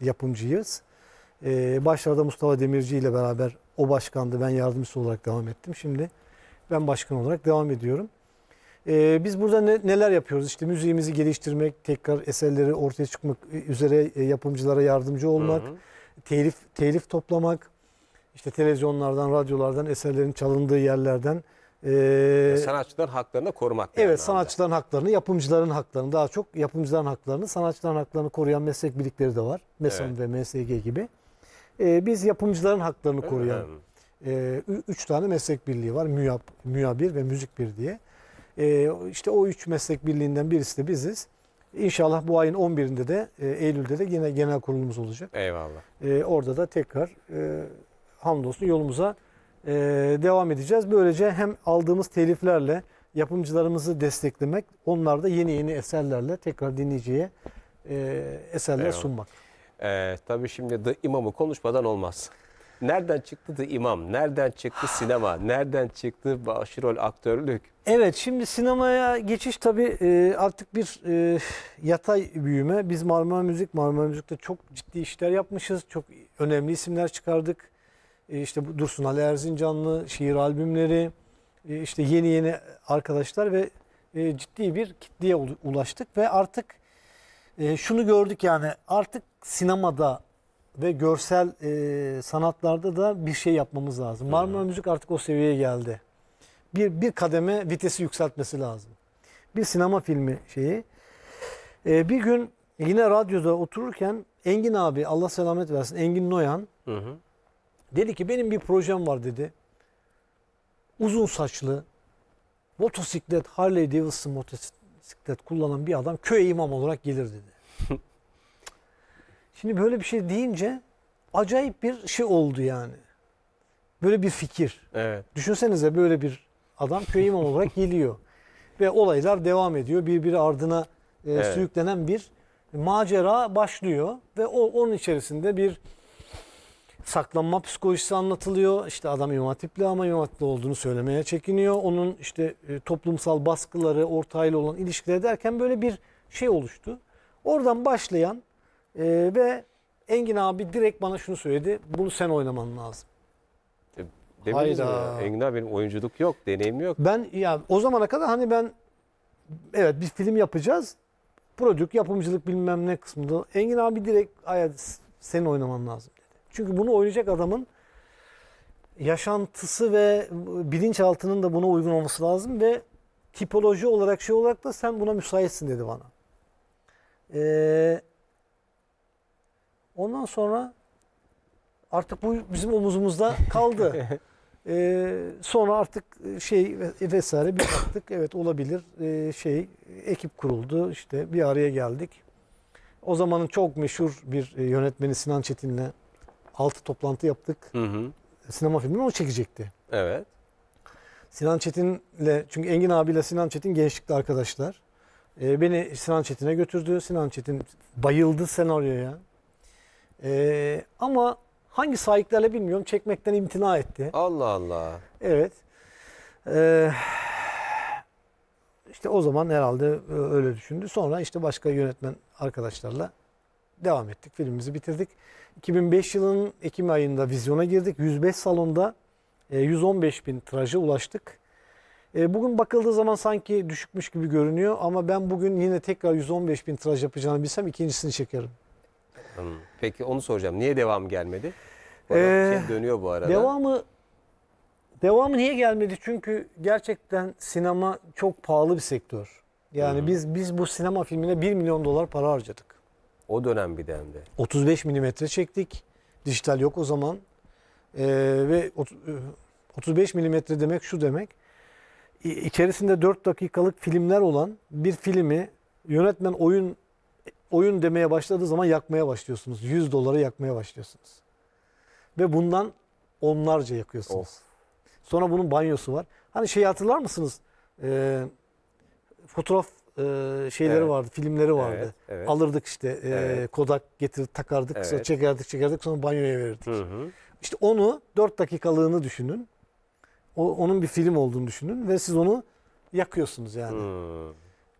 yapımcıyız. Başlarda Mustafa Demirci ile beraber o başkandı. Ben yardımcısı olarak devam ettim. Şimdi ben başkan olarak devam ediyorum. Biz burada neler yapıyoruz? İşte müziğimizi geliştirmek, tekrar eserleri ortaya çıkmak üzere yapımcılara yardımcı olmak, telif toplamak, işte televizyonlardan, radyolardan, eserlerin çalındığı yerlerden. Sanatçıların haklarını korumak. Evet, sanatçıların haklarını, yapımcıların haklarını, daha çok yapımcıların haklarını, sanatçıların haklarını koruyan meslek birlikleri de var. MESAM ve MSG gibi. Biz yapımcıların haklarını koruyan... 3 tane meslek birliği var. MÜYAP, MÜYABİR ve Müzik Bir diye. İşte o 3 meslek birliğinden birisi de biziz. İnşallah bu ayın 11'inde de Eylül'de de yine genel kurulumuz olacak. Eyvallah. Orada da tekrar hamdolsun yolumuza devam edeceğiz. Böylece hem aldığımız teliflerle yapımcılarımızı desteklemek, onlar da yeni eserlerle tekrar dinleyiciye eserler sunmak. Tabii şimdi de imamı konuşmadan olmaz. Nereden çıktı da imam? Nereden çıktı sinema? Nereden çıktı başrol aktörlük? Evet, şimdi sinemaya geçiş tabii artık bir yatay büyüme. Biz Marmara Müzik'te çok ciddi işler yapmışız. Çok önemli isimler çıkardık. İşte bu Dursun Ali Erzincanlı, şiir albümleri, işte yeni arkadaşlar ve ciddi bir kitleye ulaştık. Ve artık şunu gördük yani, artık sinemada ve görsel sanatlarda da bir şey yapmamız lazım. Marmara Müzik artık o seviyeye geldi. Bir kademe vitesi yükseltmesi lazım. Bir sinema filmi şeyi. Bir gün yine radyoda otururken Engin abi, Allah selamet versin, Engin Noyan dedi ki benim bir projem var dedi. Uzun saçlı, motosiklet, Harley Davidson motosiklet kullanan bir adam köye imam olarak gelir dedi. Şimdi böyle bir şey deyince acayip bir şey oldu yani. Böyle bir fikir. Evet. Düşünsenize böyle bir adam köy imam olarak geliyor. Ve olaylar devam ediyor. Birbiri ardına sürüklenen bir macera başlıyor. Ve onun içerisinde bir saklanma psikolojisi anlatılıyor. İşte adam İmam Hatipli ama İmam Hatipli olduğunu söylemeye çekiniyor. Onun işte toplumsal baskıları, ortağıyla olan ilişkileri derken böyle bir şey oluştu. Oradan başlayan ve Engin abi direkt bana şunu söyledi. Bunu sen oynaman lazım. Demediniz mi ya? Engin abi benim oyunculuk yok, deneyim yok. Ben ya o zamana kadar hani ben evet bir film yapacağız. Prodük, yapımcılık bilmem ne kısmında. Engin abi direkt senin oynaman lazım dedi. Çünkü bunu oynayacak adamın yaşantısı ve bilinçaltının da buna uygun olması lazım ve tipoloji olarak şey olarak da sen buna müsaitsin dedi bana. Ondan sonra artık bu bizim omuzumuzda kaldı. Sonra artık şey vesaire bir baktık. Evet olabilir. Ekip kuruldu. İşte bir araya geldik. O zamanın çok meşhur bir yönetmeni Sinan Çetin'le 6 toplantı yaptık. Hı hı. Sinema filmini o çekecekti. Evet. Sinan Çetin'le, çünkü Engin abiyle Sinan Çetin gençlikte arkadaşlar. Beni Sinan Çetin'e götürdü. Sinan Çetin bayıldı senaryoya. Ama hangi sahiplerle bilmiyorum. Çekmekten imtina etti. Allah Allah. Evet. İşte o zaman herhalde öyle düşündü. Sonra işte başka yönetmen arkadaşlarla devam ettik. Filmimizi bitirdik. 2005 yılının Ekim ayında vizyona girdik. 105 salonda 115.000 tiraja ulaştık. Bugün bakıldığı zaman sanki düşükmüş gibi görünüyor. Ama ben bugün yine tekrar 115.000 tiraj yapacağını bilsem ikincisini çekerim. Peki onu soracağım. Niye devam gelmedi? Dönüyor bu arada. Devamı niye gelmedi? Çünkü gerçekten sinema çok pahalı bir sektör. Yani biz bu sinema filmine 1 milyon dolar para harcadık. O dönem bir de. 35 milimetre çektik. Dijital yok o zaman. Ve 35 milimetre demek şu demek. İçerisinde 4 dakikalık filmler olan bir filmi yönetmen oyun demeye başladığı zaman yakmaya başlıyorsunuz. 100 dolara yakmaya başlıyorsunuz. Ve bundan onlarca yakıyorsunuz. Of. Sonra bunun banyosu var. Hani şeyi hatırlar mısınız? Fotoğraf şeyleri evet. vardı, filmleri vardı. Evet, evet. Alırdık işte evet. Kodak getirip takardık, evet. Sonra çekerdik sonra banyoya verirdik. Hı hı. İşte onu 4 dakikalığını düşünün. Onun bir film olduğunu düşünün ve siz onu yakıyorsunuz yani. Hı.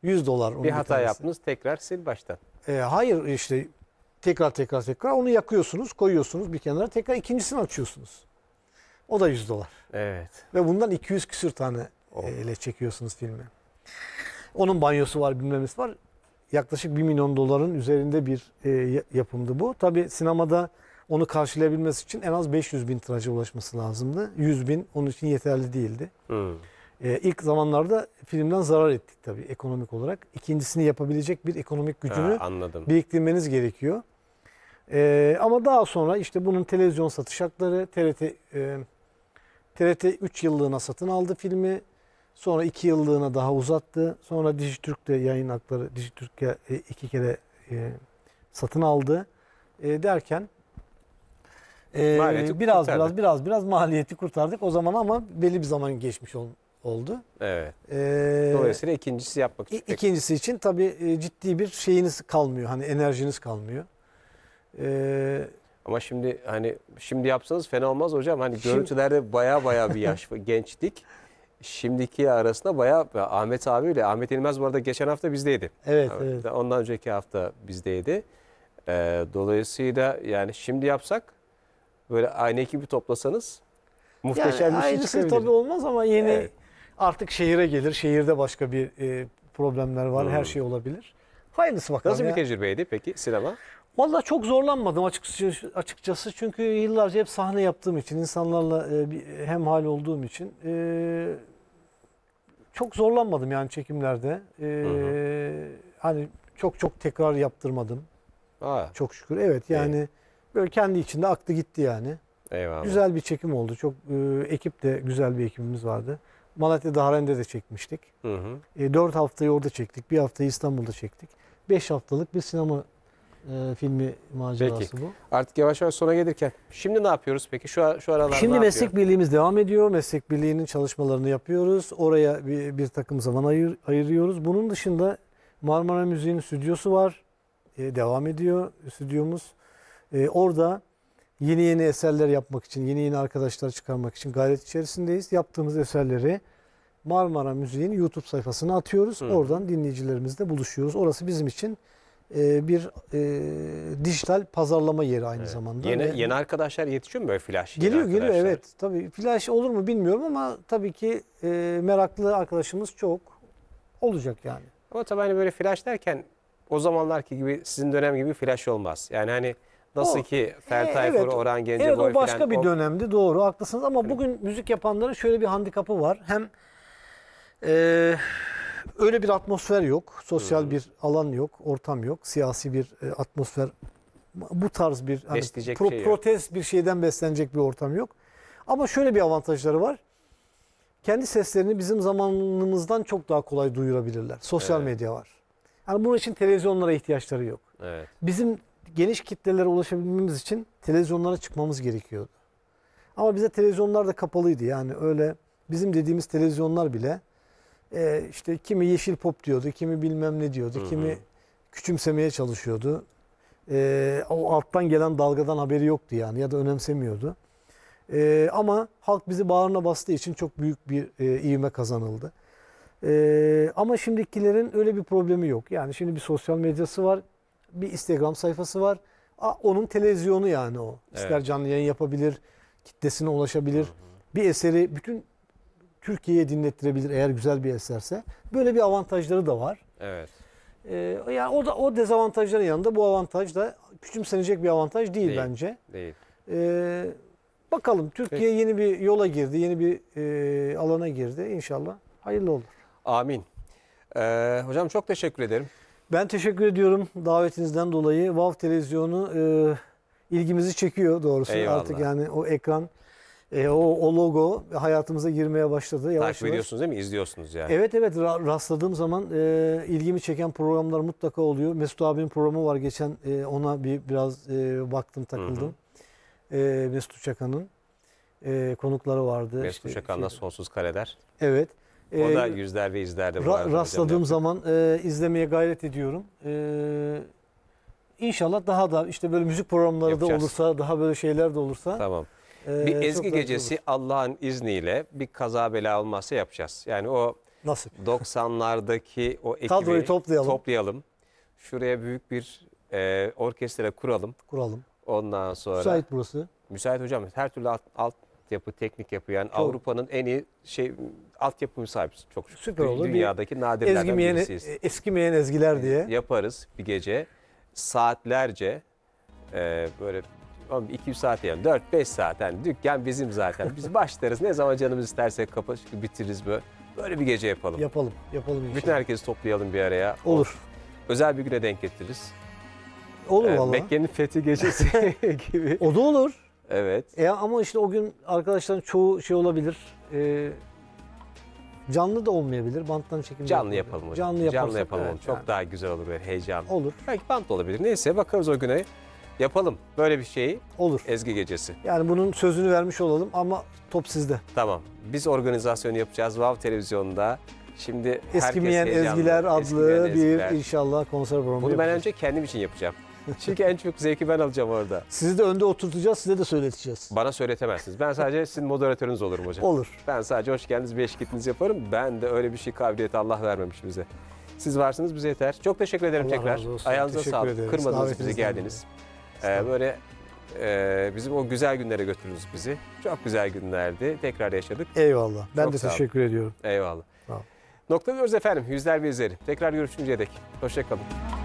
100 dolar. Onun bir hata yaptınız, tekrar sil baştan. Hayır işte tekrar onu yakıyorsunuz, koyuyorsunuz bir kenara, tekrar ikincisini açıyorsunuz. O da 100 dolar. Evet. Ve bundan 200 küsür tane ile çekiyorsunuz filmi. Onun banyosu var, bilmemiz var. Yaklaşık 1 milyon doların üzerinde bir yapımdı bu. Tabii sinemada onu karşılayabilmesi için en az 500.000 tiraja ulaşması lazımdı. 100.000 onun için yeterli değildi. Hmm. İlk zamanlarda filmden zarar ettik tabii ekonomik olarak. İkincisini yapabilecek bir ekonomik gücünü biriktirmeniz gerekiyor. Ama daha sonra işte bunun televizyon satış hakları, TRT 3 yıllığına satın aldı filmi. Sonra 2 yıllığına daha uzattı. Sonra Dijitürk'te yayın hakları, Dijitürk'e 2 kere satın aldı derken biraz maliyeti kurtardık o zaman ama belli bir zaman geçmiş oldu. Evet. Dolayısıyla ikincisi yapmak için. İkincisi için tabii ciddi bir şeyiniz kalmıyor. Hani enerjiniz kalmıyor. Ama şimdi hani şimdi yapsanız fena olmaz hocam. Hani görüntülerde baya bir yaş gençlik. Şimdiki arasında bayağı Ahmet abiyle, Ahmet İlmez bu arada geçen hafta bizdeydi. Evet, evet. Ondan önceki hafta bizdeydi. Dolayısıyla yani şimdi yapsak böyle aynı ekibi toplasanız muhteşem yani bir şey çıkabilir. Tabii olmaz ama yeni evet. Artık şehire gelir. Şehirde başka bir problemler var. Her şey olabilir. Hayırlısı bakalım. Nasıl bir tecrübeydi peki sinema? Vallahi çok zorlanmadım açıkçası çünkü yıllarca hep sahne yaptığım için, insanlarla hemhal olduğum için çok zorlanmadım yani çekimlerde. Hani çok tekrar yaptırmadım. Çok şükür. Evet yani böyle kendi içinde aktı gitti yani. Eyvallah. Güzel bir çekim oldu. Çok ekip de güzel bir ekibimiz vardı. Malatya'da Haren'de de çekmiştik. 4 haftayı orada çektik. Bir haftayı İstanbul'da çektik. 5 haftalık bir sinema filmi macerası peki. Bu. Artık yavaş yavaş sona gelirken şimdi ne yapıyoruz peki? Şu aralar şimdi meslek birliğimiz devam ediyor. Meslek birliğinin çalışmalarını yapıyoruz. Oraya bir takım zaman ayırıyoruz. Bunun dışında Marmara Müziği'nin stüdyosu var. Devam ediyor stüdyomuz. Orada yeni yeni eserler yapmak için, yeni yeni arkadaşlar çıkarmak için gayret içerisindeyiz. Yaptığımız eserleri Marmara Müziği'nin YouTube sayfasına atıyoruz. Hı. Oradan dinleyicilerimizle buluşuyoruz. Orası bizim için bir dijital pazarlama yeri aynı zamanda. Yeni arkadaşlar yetişiyor mu böyle flash? Geliyor evet. Tabii flash olur mu bilmiyorum ama tabii ki meraklı arkadaşımız çok olacak yani. Ama tabii hani böyle flash derken o zamanlarki gibi sizin dönem gibi flash olmaz. Yani hani nasıl ki Ferdi Tayfur, Orhan Gencebay falan. Evet, o başka bir dönemdi, doğru, haklısınız ama bugün müzik yapanların şöyle bir handikapı var. Hem öyle bir atmosfer yok, sosyal bir alan yok, ortam yok, siyasi bir atmosfer, bu tarz bir hani, protest bir şeyden beslenecek bir ortam yok. Ama şöyle bir avantajları var. Kendi seslerini bizim zamanımızdan çok daha kolay duyurabilirler. Sosyal medya var. Yani bunun için televizyonlara ihtiyaçları yok. Evet. Bizim geniş kitlelere ulaşabilmemiz için televizyonlara çıkmamız gerekiyordu. Ama bize televizyonlar da kapalıydı. Yani öyle bizim dediğimiz televizyonlar bile işte kimi yeşil pop diyordu, kimi bilmem ne diyordu, kimi küçümsemeye çalışıyordu. O alttan gelen dalgadan haberi yoktu yani ya da önemsemiyordu. Ama halk bizi bağrına bastığı için çok büyük bir ivme kazanıldı. Ama şimdikilerin öyle bir problemi yok. Yani şimdi bir sosyal medyası var, bir Instagram sayfası var. Onun televizyonu yani o. İster canlı yayın yapabilir, kitlesine ulaşabilir. Bir eseri bütün Türkiye'ye dinlettirebilir eğer güzel bir eserse. Böyle bir avantajları da var. Evet. Yani o dezavantajların yanında bu avantaj da küçümsenecek bir avantaj değil bence. Değil. Bakalım, Türkiye yeni bir yola girdi, yeni bir alana girdi. İnşallah hayırlı olur. Amin. Hocam çok teşekkür ederim. Ben teşekkür ediyorum davetinizden dolayı. Vav Televizyonu ilgimizi çekiyor doğrusu. Eyvallah. Artık yani o ekran, o logo hayatımıza girmeye başladı. Takip ediyorsunuz değil mi? İzliyorsunuz yani. Evet, rastladığım zaman ilgimi çeken programlar mutlaka oluyor. Mesut abinin programı var geçen, ona biraz baktım, takıldım. Mesut Uçakan'ın konukları vardı. Mesut Uçakan'la Sonsuz Kareler. Evet. O da yüzler ve izlerde. Rastladığım zaman izlemeye gayret ediyorum. İnşallah daha da işte böyle müzik programları da olursa, daha böyle şeyler de olursa. Tamam. Bir ezgi gecesi Allah'ın izniyle bir kaza bela olmazsa yapacağız. Yani o nasip. 90'lardaki o ekibi kadroyu toplayalım. Şuraya büyük bir orkestra kuralım. Ondan sonra... Müsait burası. Müsait hocam. Her türlü altyapı, teknik yapı. Yani Avrupa'nın en iyi altyapı müsaitiz. Çok şükür. Süper olur. Dünyadaki nadirlerden birisiyiz. Eskimeyen ezgiler diye. Yaparız bir gece. Saatlerce böyle 2-3 saat yani 4-5 saat. Yani dükkan bizim zaten. Biz başlarız. Ne zaman canımız istersek bitiririz böyle. Böyle bir gece yapalım. Yapalım. Bütün herkesi toplayalım bir araya. Olur. Özel bir güne denk getiririz. Olur valla. Mekke'nin fethi gecesi gibi. O da olur. Evet. Ama işte o gün arkadaşların çoğu olabilir. Canlı da olmayabilir. Banttan çekim. Canlı yapalım hocam. Canlı yapalım. Evet, çok daha güzel olur böyle, heyecan. Olur. Belki bant olabilir. Neyse, bakarız o güne. Yapalım böyle bir şeyi. Olur. Ezgi gecesi. Yani bunun sözünü vermiş olalım ama top sizde. Tamam. Biz organizasyonu yapacağız Vav Televizyonu'nda. Şimdi Eskimeyen Ezgiler adlı bir inşallah konser programı. Bunu ben önce kendim için yapacağım. Çünkü en çok zevki ben alacağım orada. Sizi de önde oturtacağız, size de söyleteceğiz. Bana söyletemezsiniz. Ben sadece sizin moderatörünüz olurum hocam. Olur. Ben sadece hoş geldiniz, bir eşlikiniz yaparım. Ben de öyle bir şey kabiliyeti Allah vermemiş bize. Siz varsınız, bize yeter. Çok teşekkür ederim Allah tekrar. Ayağınıza sağlık. Kırmadınız bizi, geldiniz. Böyle bizim o güzel günlere götürdünüz bizi. Çok güzel günlerdi. Tekrar yaşadık. Eyvallah. Ben çok de teşekkür ediyorum. Eyvallah. Noktalıyoruz efendim. Yüzler ve izleri. Tekrar görüşünceye dek. Hoşçakalın.